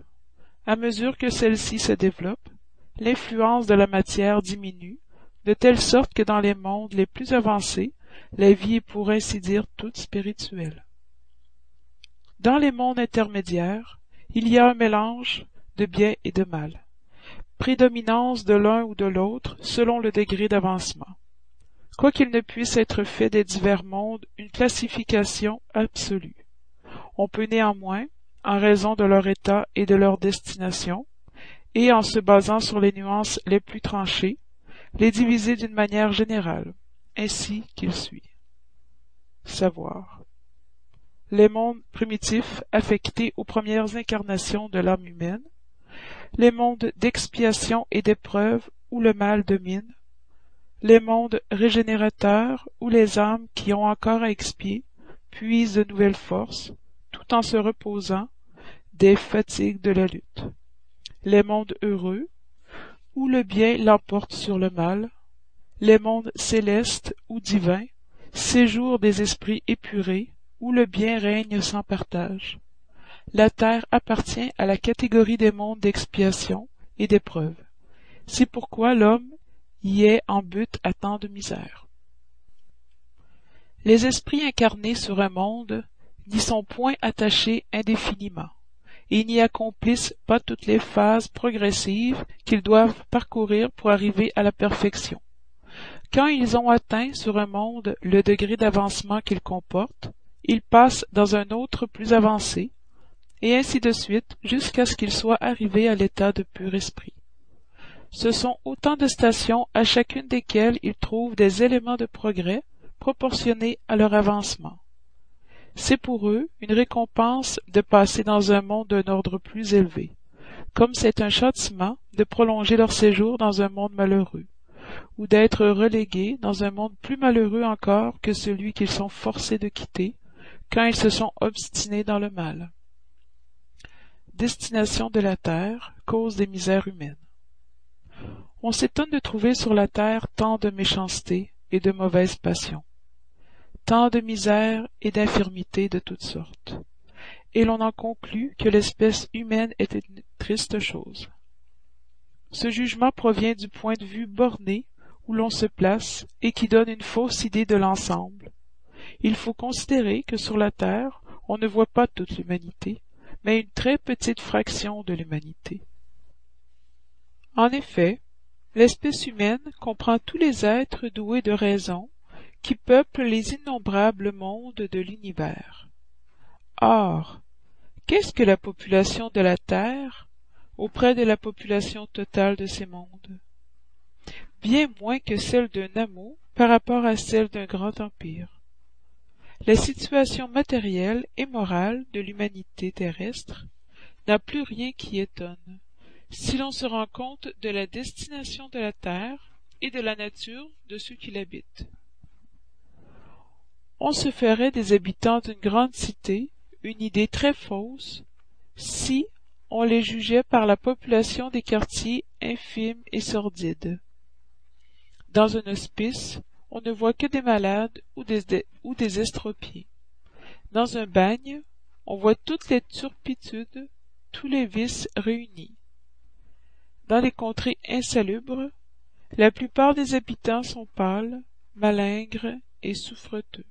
À mesure que celle-ci se développe, l'influence de la matière diminue, de telle sorte que dans les mondes les plus avancés, la vie est pour ainsi dire toute spirituelle. Dans les mondes intermédiaires, il y a un mélange de bien et de mal, prédominance de l'un ou de l'autre selon le degré d'avancement. Quoiqu'il ne puisse être fait des divers mondes une classification absolue, on peut néanmoins, en raison de leur état et de leur destination, et en se basant sur les nuances les plus tranchées, les diviser d'une manière générale, ainsi qu'il suit. Savoir. Les mondes primitifs affectés aux premières incarnations de l'âme humaine, les mondes d'expiation et d'épreuve où le mal domine, les mondes régénérateurs où les âmes qui ont encore à expier puisent de nouvelles forces, tout en se reposant des fatigues de la lutte. Les mondes heureux, où le bien l'emporte sur le mal, les mondes célestes ou divins, séjour des esprits épurés, où le bien règne sans partage. La terre appartient à la catégorie des mondes d'expiation et d'épreuve. C'est pourquoi l'homme y est en butte à tant de misère. Les esprits incarnés sur un monde n'y sont point attachés indéfiniment, ils n'y accomplissent pas toutes les phases progressives qu'ils doivent parcourir pour arriver à la perfection. Quand ils ont atteint sur un monde le degré d'avancement qu'il comporte, ils passent dans un autre plus avancé, et ainsi de suite jusqu'à ce qu'ils soient arrivés à l'état de pur esprit. Ce sont autant de stations à chacune desquelles ils trouvent des éléments de progrès proportionnés à leur avancement. C'est pour eux une récompense de passer dans un monde d'un ordre plus élevé, comme c'est un châtiment de prolonger leur séjour dans un monde malheureux, ou d'être relégués dans un monde plus malheureux encore que celui qu'ils sont forcés de quitter, quand ils se sont obstinés dans le mal. Destination de la terre, cause des misères humaines. On s'étonne de trouver sur la terre tant de méchanceté et de mauvaises passions, tant de misères et d'infirmités de toutes sortes, et l'on en conclut que l'espèce humaine est une triste chose. Ce jugement provient du point de vue borné où l'on se place et qui donne une fausse idée de l'ensemble. Il faut considérer que sur la terre, on ne voit pas toute l'humanité, mais une très petite fraction de l'humanité. En effet, l'espèce humaine comprend tous les êtres doués de raison qui peuplent les innombrables mondes de l'univers. Or, qu'est-ce que la population de la terre auprès de la population totale de ces mondes? Bien moins que celle d'un hameau par rapport à celle d'un grand empire. La situation matérielle et morale de l'humanité terrestre n'a plus rien qui étonne, si l'on se rend compte de la destination de la terre et de la nature de ceux qui l'habitent. On se ferait des habitants d'une grande cité une idée très fausse si on les jugeait par la population des quartiers infimes et sordides. Dans un hospice, on ne voit que des malades ou des estropiés. Dans un bagne, on voit toutes les turpitudes, tous les vices réunis. Dans les contrées insalubres, la plupart des habitants sont pâles, malingres et souffreteux.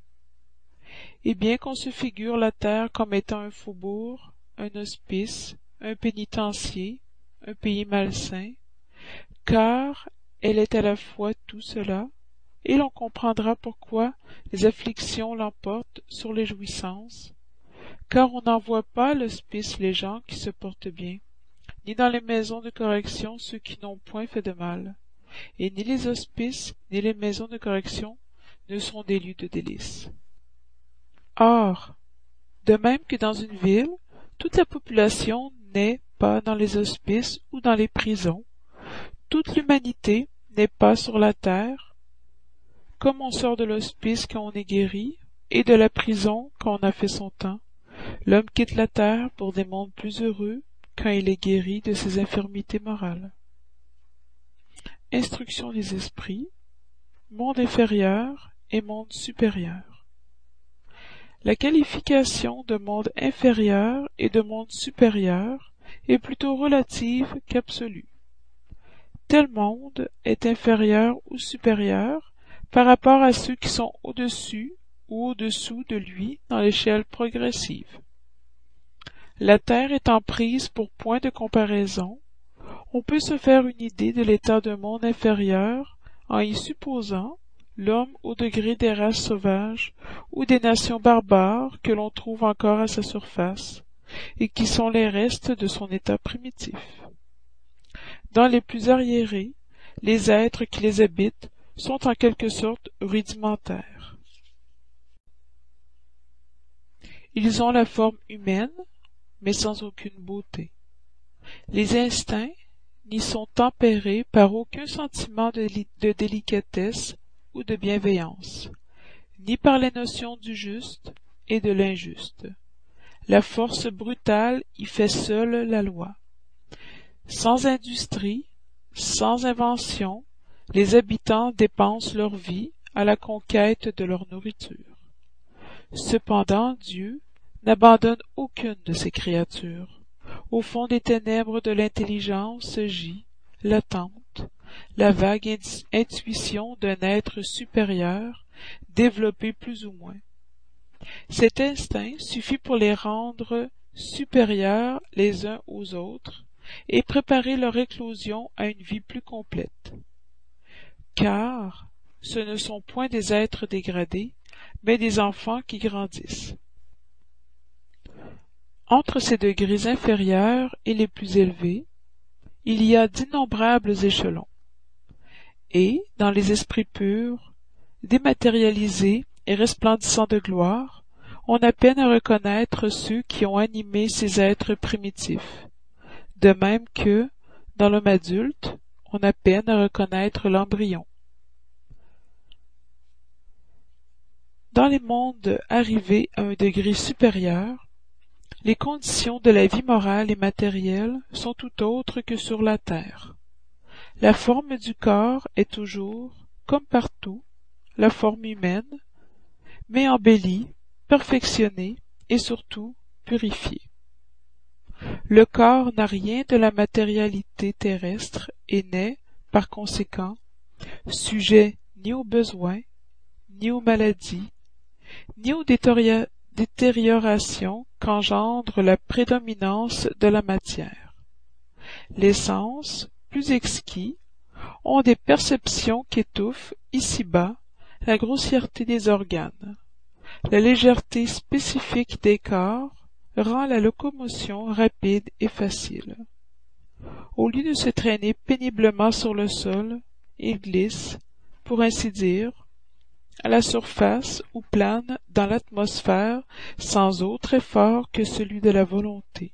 Et bien qu'on se figure la terre comme étant un faubourg, un hospice, un pénitencier, un pays malsain, car elle est à la fois tout cela, et l'on comprendra pourquoi les afflictions l'emportent sur les jouissances, car on n'en voit pas à l'hospice les gens qui se portent bien, ni dans les maisons de correction ceux qui n'ont point fait de mal, et ni les hospices ni les maisons de correction ne sont des lieux de délices. Or, de même que dans une ville, toute la population n'est pas dans les hospices ou dans les prisons, toute l'humanité n'est pas sur la terre, comme on sort de l'hospice quand on est guéri, et de la prison quand on a fait son temps. L'homme quitte la terre pour des mondes plus heureux quand il est guéri de ses infirmités morales. Instruction des esprits, monde inférieur et monde supérieur. La qualification de monde inférieur et de monde supérieur est plutôt relative qu'absolue. Tel monde est inférieur ou supérieur par rapport à ceux qui sont au-dessus ou au-dessous de lui dans l'échelle progressive. La terre étant prise pour point de comparaison, on peut se faire une idée de l'état d'un monde inférieur en y supposant l'homme au degré des races sauvages ou des nations barbares que l'on trouve encore à sa surface et qui sont les restes de son état primitif. Dans les plus arriérés, les êtres qui les habitent sont en quelque sorte rudimentaires. Ils ont la forme humaine, mais sans aucune beauté. Les instincts n'y sont tempérés par aucun sentiment de délicatesse ou de bienveillance, ni par les notions du juste et de l'injuste. La force brutale y fait seule la loi. Sans industrie, sans invention, les habitants dépensent leur vie à la conquête de leur nourriture. Cependant, Dieu n'abandonne aucune de ses créatures. Au fond des ténèbres de l'intelligence gît, l'attente, la vague intuition d'un être supérieur, développé plus ou moins. Cet instinct suffit pour les rendre supérieurs les uns aux autres et préparer leur éclosion à une vie plus complète. Car ce ne sont point des êtres dégradés, mais des enfants qui grandissent. Entre ces degrés inférieurs et les plus élevés, il y a d'innombrables échelons, et, dans les esprits purs, dématérialisés et resplendissants de gloire, on a peine à reconnaître ceux qui ont animé ces êtres primitifs, de même que, dans l'homme adulte, on a peine à reconnaître l'embryon. Dans les mondes arrivés à un degré supérieur, les conditions de la vie morale et matérielle sont tout autres que sur la terre. La forme du corps est toujours, comme partout, la forme humaine, mais embellie, perfectionnée et surtout purifiée. Le corps n'a rien de la matérialité terrestre et n'est, par conséquent, sujet ni aux besoins, ni aux maladies, ni aux détériorations qu'engendre la prédominance de la matière. Les sens, plus exquis, ont des perceptions qu'étouffent, ici-bas, la grossièreté des organes. La légèreté spécifique des corps rend la locomotion rapide et facile. Au lieu de se traîner péniblement sur le sol, ils glissent, pour ainsi dire, à la surface ou plane dans l'atmosphère sans autre effort que celui de la volonté,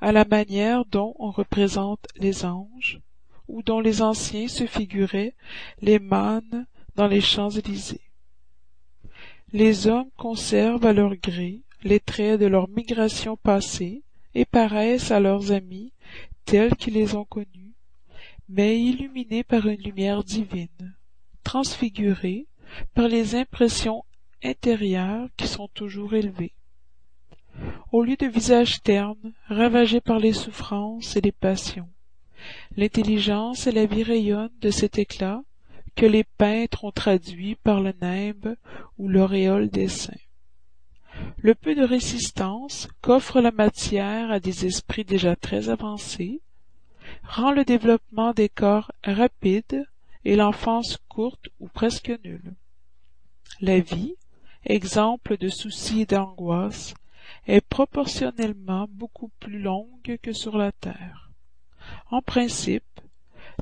à la manière dont on représente les anges, ou dont les anciens se figuraient les mânes dans les Champs-Élysées. Les hommes conservent à leur gré les traits de leur migration passée et paraissent à leurs amis tels qu'ils les ont connus, mais illuminés par une lumière divine, transfigurés par les impressions intérieures qui sont toujours élevées. Au lieu de visages ternes, ravagés par les souffrances et les passions, l'intelligence et la vie rayonnent de cet éclat que les peintres ont traduit par le nimbe ou l'auréole des saints. Le peu de résistance qu'offre la matière à des esprits déjà très avancés rend le développement des corps rapide et l'enfance courte ou presque nulle. La vie, exemple de soucis et d'angoisse, est proportionnellement beaucoup plus longue que sur la terre. En principe,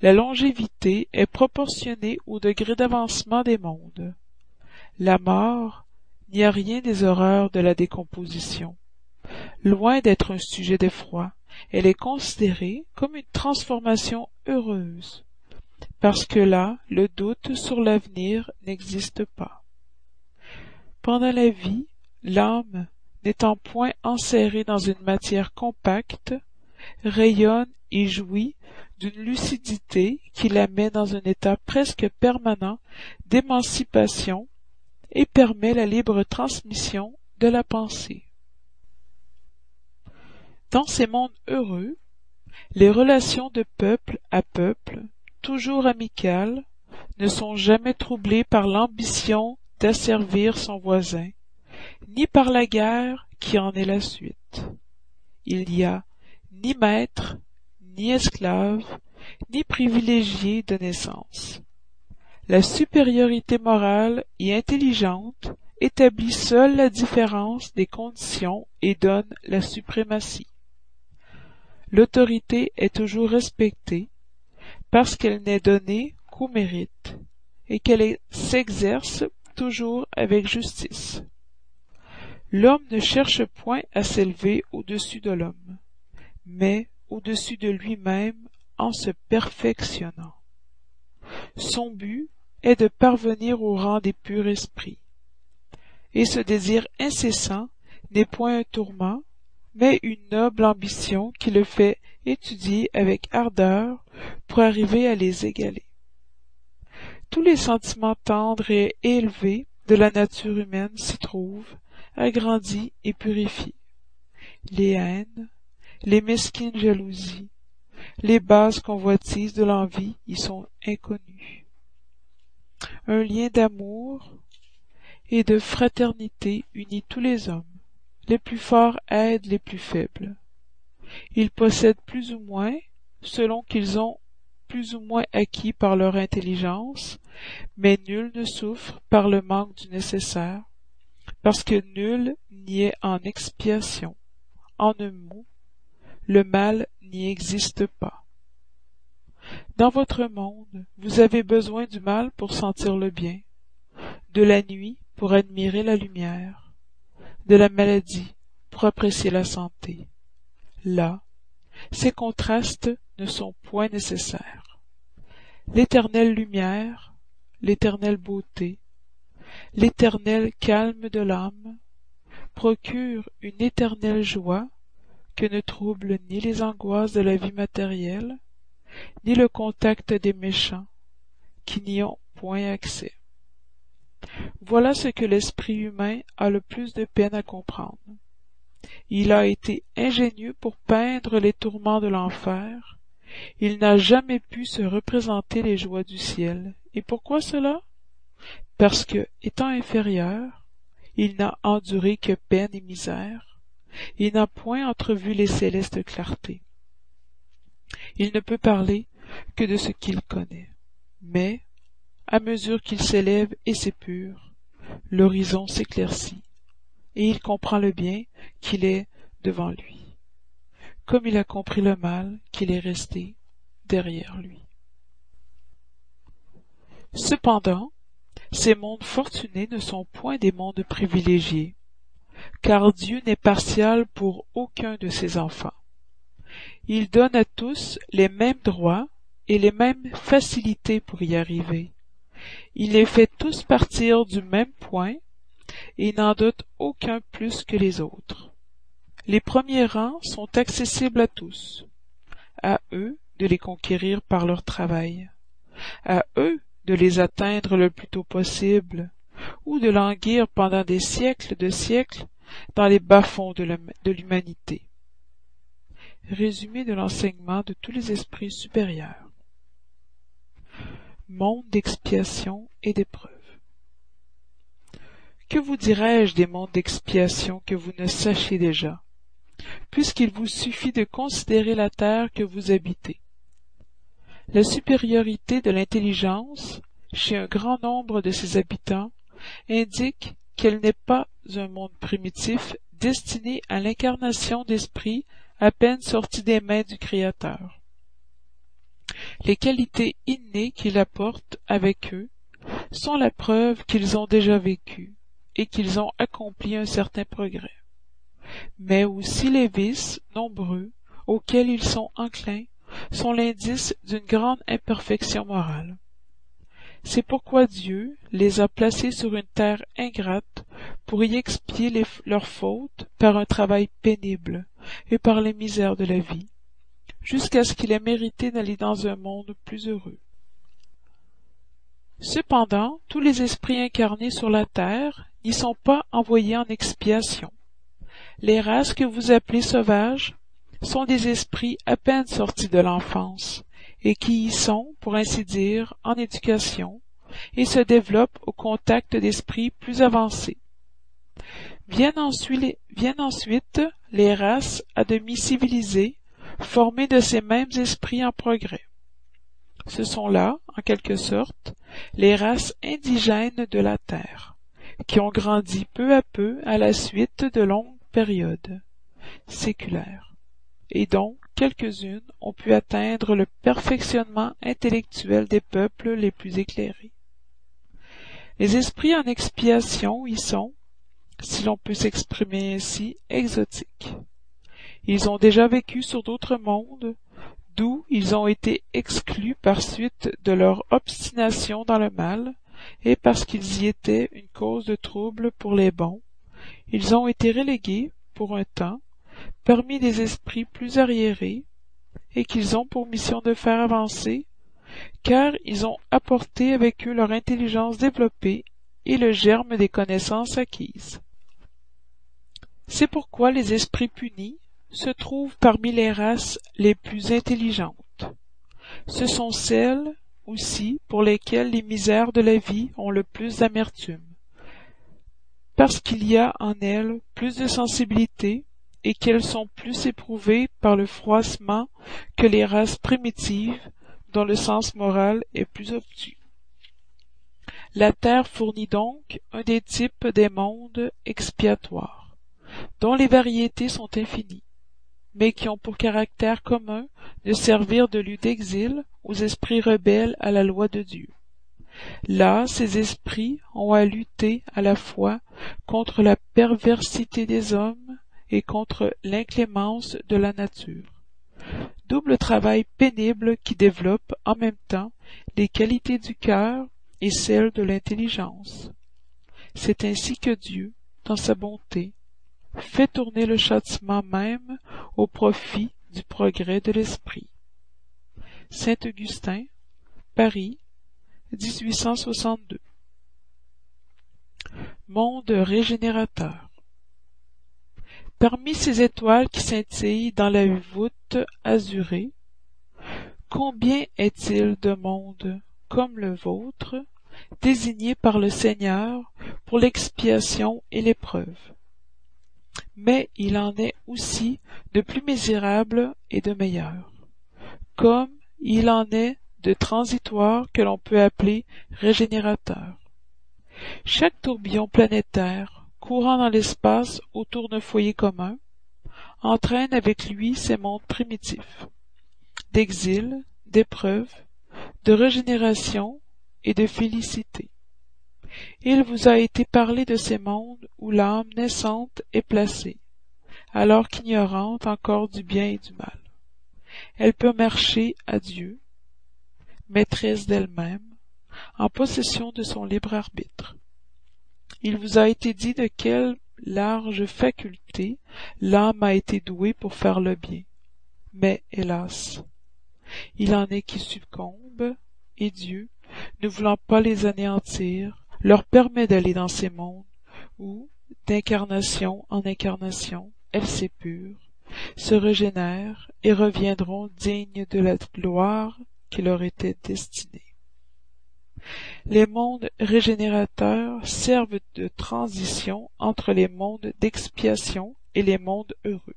la longévité est proportionnée au degré d'avancement des mondes. La mort n'y a rien des horreurs de la décomposition. Loin d'être un sujet d'effroi, elle est considérée comme une transformation heureuse, parce que là, le doute sur l'avenir n'existe pas. Pendant la vie, l'âme, n'étant point enserrée dans une matière compacte, rayonne et jouit d'une lucidité qui la met dans un état presque permanent d'émancipation et permet la libre transmission de la pensée. Dans ces mondes heureux, les relations de peuple à peuple, toujours amicales, ne sont jamais troublées par l'ambition d'asservir son voisin, ni par la guerre qui en est la suite. Il n'y a ni maître, ni esclave, ni privilégié de naissance. La supériorité morale et intelligente établit seule la différence des conditions et donne la suprématie. L'autorité est toujours respectée, parce qu'elle n'est donnée qu'au mérite, et qu'elle s'exerce toujours avec justice. L'homme ne cherche point à s'élever au-dessus de l'homme, mais au-dessus de lui-même en se perfectionnant. Son but est de parvenir au rang des purs esprits. Et ce désir incessant n'est point un tourment, mais une noble ambition qui le fait étudier avec ardeur pour arriver à les égaler. Tous les sentiments tendres et élevés de la nature humaine s'y trouvent, agrandis et purifiés. Les haines, les mesquines jalousies, les basses convoitises de l'envie y sont inconnues. Un lien d'amour et de fraternité unit tous les hommes, les plus forts aident les plus faibles. Ils possèdent plus ou moins, selon qu'ils ont plus ou moins acquis par leur intelligence, mais nul ne souffre par le manque du nécessaire, parce que nul n'y est en expiation. En un mot, le mal n'y existe pas. Dans votre monde, vous avez besoin du mal pour sentir le bien, de la nuit pour admirer la lumière, de la maladie pour apprécier la santé. Là, ces contrastes ne sont point nécessaires. L'éternelle lumière, l'éternelle beauté, l'éternel calme de l'âme procure une éternelle joie que ne troublent ni les angoisses de la vie matérielle, ni le contact des méchants, qui n'y ont point accès. Voilà ce que l'esprit humain a le plus de peine à comprendre. Il a été ingénieux pour peindre les tourments de l'enfer. Il n'a jamais pu se représenter les joies du ciel. Et pourquoi cela? Parce que, étant inférieur, il n'a enduré que peine et misère. Il n'a point entrevu les célestes clartés. Il ne peut parler que de ce qu'il connaît. Mais, à mesure qu'il s'élève et s'épure, l'horizon s'éclaircit, et il comprend le bien qu'il est devant lui, comme il a compris le mal qu'il est resté derrière lui. Cependant, ces mondes fortunés ne sont point des mondes privilégiés, car Dieu n'est partial pour aucun de ses enfants. Il donne à tous les mêmes droits et les mêmes facilités pour y arriver. Il les fait tous partir du même point et n'en dote aucun plus que les autres. Les premiers rangs sont accessibles à tous. À eux de les conquérir par leur travail. À eux de les atteindre le plus tôt possible, ou de languir pendant des siècles de siècles dans les bas-fonds de l'humanité. Résumé de l'enseignement de tous les esprits supérieurs. Monde d'expiation et d'épreuve. Que vous dirais-je des mondes d'expiation que vous ne sachez déjà, puisqu'il vous suffit de considérer la terre que vous habitez? La supériorité de l'intelligence, chez un grand nombre de ses habitants, indique qu'elle n'est pas un monde primitif destiné à l'incarnation d'esprits à peine sortis des mains du Créateur. Les qualités innées qu'il apporte avec eux sont la preuve qu'ils ont déjà vécu et qu'ils ont accompli un certain progrès, mais aussi les vices nombreux auxquels ils sont enclins sont l'indice d'une grande imperfection morale. C'est pourquoi Dieu les a placés sur une terre ingrate pour y expier leurs fautes par un travail pénible et par les misères de la vie, jusqu'à ce qu'il ait mérité d'aller dans un monde plus heureux. Cependant, tous les esprits incarnés sur la terre n'y sont pas envoyés en expiation. Les races que vous appelez sauvages sont des esprits à peine sortis de l'enfance, et qui y sont, pour ainsi dire, en éducation, et se développent au contact d'esprits plus avancés. Viennent ensuite les races à demi civilisées, formées de ces mêmes esprits en progrès. Ce sont là, en quelque sorte, les races indigènes de la terre, qui ont grandi peu à peu à la suite de longues périodes séculaires, et dont quelques-unes ont pu atteindre le perfectionnement intellectuel des peuples les plus éclairés. Les esprits en expiation y sont, si l'on peut s'exprimer ainsi, exotiques. Ils ont déjà vécu sur d'autres mondes, d'où ils ont été exclus par suite de leur obstination dans le mal, et parce qu'ils y étaient une cause de trouble pour les bons, ils ont été relégués, pour un temps, parmi des esprits plus arriérés, et qu'ils ont pour mission de faire avancer, car ils ont apporté avec eux leur intelligence développée et le germe des connaissances acquises. C'est pourquoi les esprits punis se trouvent parmi les races les plus intelligentes. Ce sont celles, aussi, pour lesquelles les misères de la vie ont le plus d'amertume, parce qu'il y a en elles plus de sensibilité et qu'elles sont plus éprouvées par le froissement que les races primitives dont le sens moral est plus obtus. La terre fournit donc un des types des mondes expiatoires, dont les variétés sont infinies, mais qui ont pour caractère commun de servir de lieu d'exil aux esprits rebelles à la loi de Dieu. Là, ces esprits ont à lutter à la fois contre la perversité des hommes et contre l'inclémence de la nature. Double travail pénible qui développe en même temps les qualités du cœur et celles de l'intelligence. C'est ainsi que Dieu, dans sa bonté, fait tourner le châtiment même au profit du progrès de l'esprit. Saint Augustin, Paris, 1862. Monde régénérateur. Parmi ces étoiles qui scintillent dans la voûte azurée, combien est-il de mondes comme le vôtre, désignés par le Seigneur pour l'expiation et l'épreuve? Mais il en est aussi de plus misérables et de meilleurs, comme il en est de transitoires que l'on peut appeler régénérateurs. Chaque tourbillon planétaire, courant dans l'espace autour d'un foyer commun, entraîne avec lui ces mondes primitifs, d'exil, d'épreuve, de régénération et de félicité. Il vous a été parlé de ces mondes où l'âme naissante est placée, alors qu'ignorante encore du bien et du mal. Elle peut marcher à Dieu, maîtresse d'elle-même, en possession de son libre arbitre. Il vous a été dit de quelle large faculté l'âme a été douée pour faire le bien. Mais, hélas, il en est qui succombent, et Dieu, ne voulant pas les anéantir, leur permet d'aller dans ces mondes où, d'incarnation en incarnation, elles s'épurent, se régénèrent et reviendront dignes de la gloire qui leur était destiné. Les mondes régénérateurs servent de transition entre les mondes d'expiation et les mondes heureux.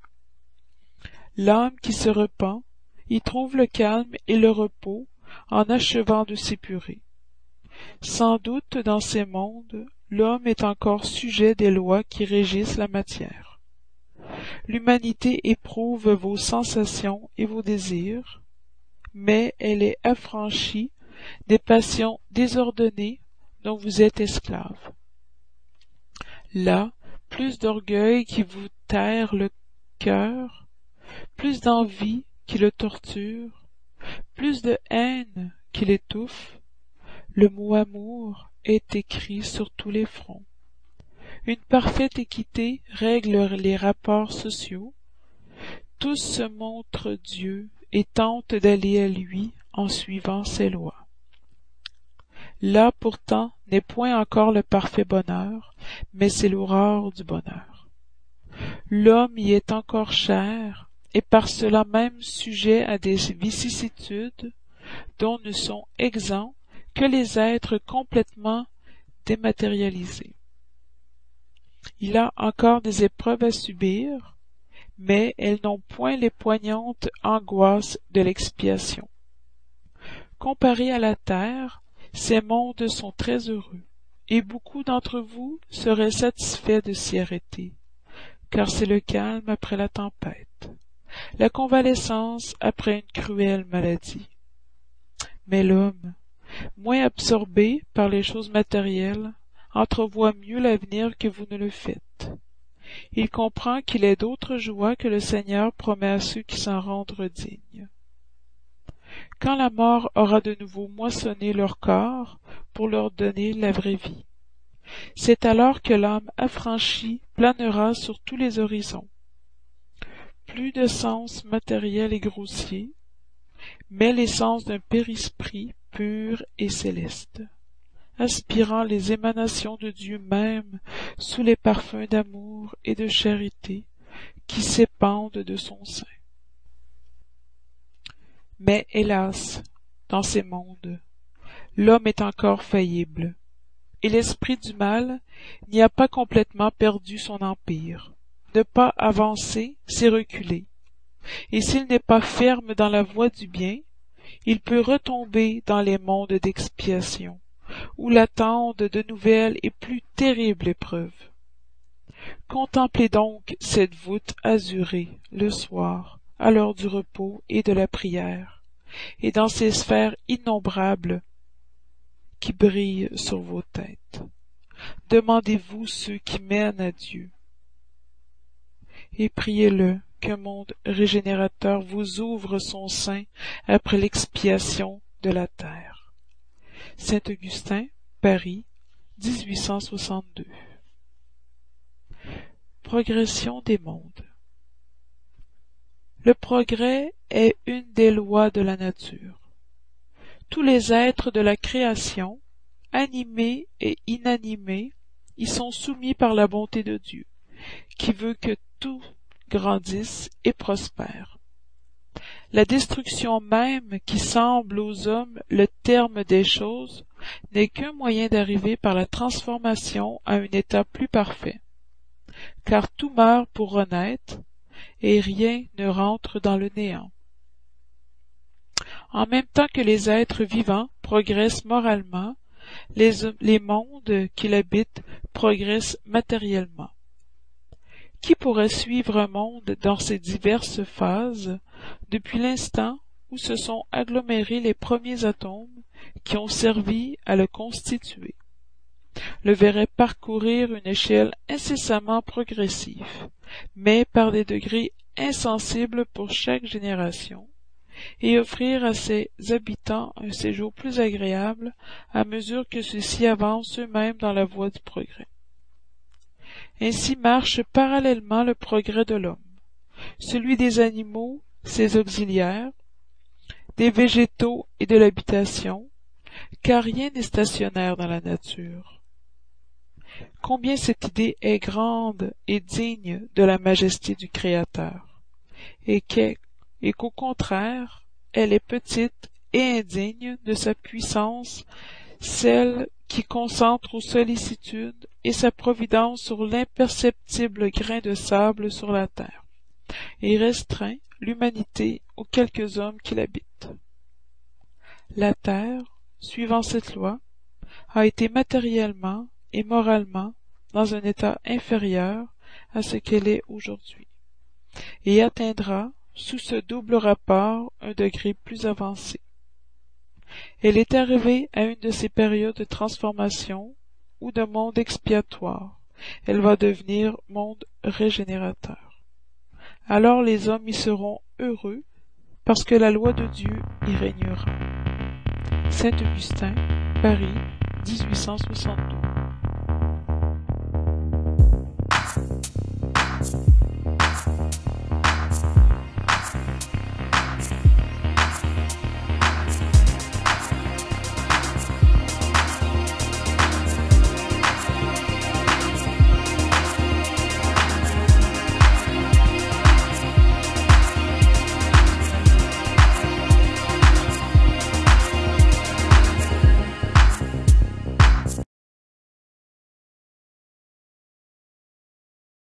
L'âme qui se repent y trouve le calme et le repos en achevant de s'épurer. Sans doute dans ces mondes, l'homme est encore sujet des lois qui régissent la matière. L'humanité éprouve vos sensations et vos désirs, mais elle est affranchie des passions désordonnées dont vous êtes esclave. Là, plus d'orgueil qui vous terre le cœur, plus d'envie qui le torture, plus de haine qui l'étouffe, le mot amour est écrit sur tous les fronts. Une parfaite équité règle les rapports sociaux, tous se montrent Dieu et tentent d'aller à lui en suivant ses lois. Là pourtant n'est point encore le parfait bonheur, mais c'est l'aurore du bonheur. L'homme y est encore cher, et par cela même sujet à des vicissitudes dont ne sont exempts que les êtres complètement dématérialisés. Il a encore des épreuves à subir, mais elles n'ont point les poignantes angoisses de l'expiation. Comparés à la terre, ces mondes sont très heureux, et beaucoup d'entre vous seraient satisfaits de s'y arrêter, car c'est le calme après la tempête, la convalescence après une cruelle maladie. Mais l'homme, moins absorbé par les choses matérielles, entrevoit mieux l'avenir que vous ne le faites. Il comprend qu'il est d'autres joies que le Seigneur promet à ceux qui s'en rendent dignes. Quand la mort aura de nouveau moissonné leur corps pour leur donner la vraie vie, c'est alors que l'âme affranchie planera sur tous les horizons. Plus de sens matériel et grossier, mais les sens d'un périsprit pur et céleste, aspirant les émanations de Dieu même sous les parfums d'amour et de charité qui s'épandent de son sein. Mais hélas, dans ces mondes, l'homme est encore faillible, et l'esprit du mal n'y a pas complètement perdu son empire. Ne pas avancer, c'est reculer. Et s'il n'est pas ferme dans la voie du bien, il peut retomber dans les mondes d'expiation, où l'attendent de nouvelles et plus terribles épreuves. Contemplez donc cette voûte azurée, le soir, à l'heure du repos et de la prière, et dans ces sphères innombrables qui brillent sur vos têtes. Demandez-vous ceux qui mènent à Dieu, et priez-le qu'un monde régénérateur vous ouvre son sein après l'expiation de la terre. Saint Augustin, Paris, 1862. Progression des mondes. Le progrès est une des lois de la nature. Tous les êtres de la création, animés et inanimés, y sont soumis par la bonté de Dieu, qui veut que tout grandisse et prospère. La destruction même, qui semble aux hommes le terme des choses, n'est qu'un moyen d'arriver par la transformation à un état plus parfait, car tout meurt pour renaître, et rien ne rentre dans le néant. En même temps que les êtres vivants progressent moralement, les mondes qui l'habitent progressent matériellement. Qui pourrait suivre un monde dans ses diverses phases, depuis l'instant où se sont agglomérés les premiers atomes qui ont servi à le constituer, le verrait parcourir une échelle incessamment progressive, mais par des degrés insensibles pour chaque génération, et offrir à ses habitants un séjour plus agréable à mesure que ceux-ci avancent eux-mêmes dans la voie du progrès. Ainsi marche parallèlement le progrès de l'homme, celui des animaux, ses auxiliaires, des végétaux et de l'habitation, car rien n'est stationnaire dans la nature. Combien cette idée est grande et digne de la majesté du Créateur, et qu'au contraire, elle est petite et indigne de sa puissance, celle qui concentre aux sollicitudes et sa providence sur l'imperceptible grain de sable sur la terre, et restreint l'humanité aux quelques hommes qui l'habitent. La terre, suivant cette loi, a été matériellement et moralement dans un état inférieur à ce qu'elle est aujourd'hui, et atteindra, sous ce double rapport, un degré plus avancé. Elle est arrivée à une de ces périodes de transformation ou de monde expiatoire. Elle va devenir monde régénérateur. Alors les hommes y seront heureux parce que la loi de Dieu y régnera. Saint Augustin, Paris, 1872.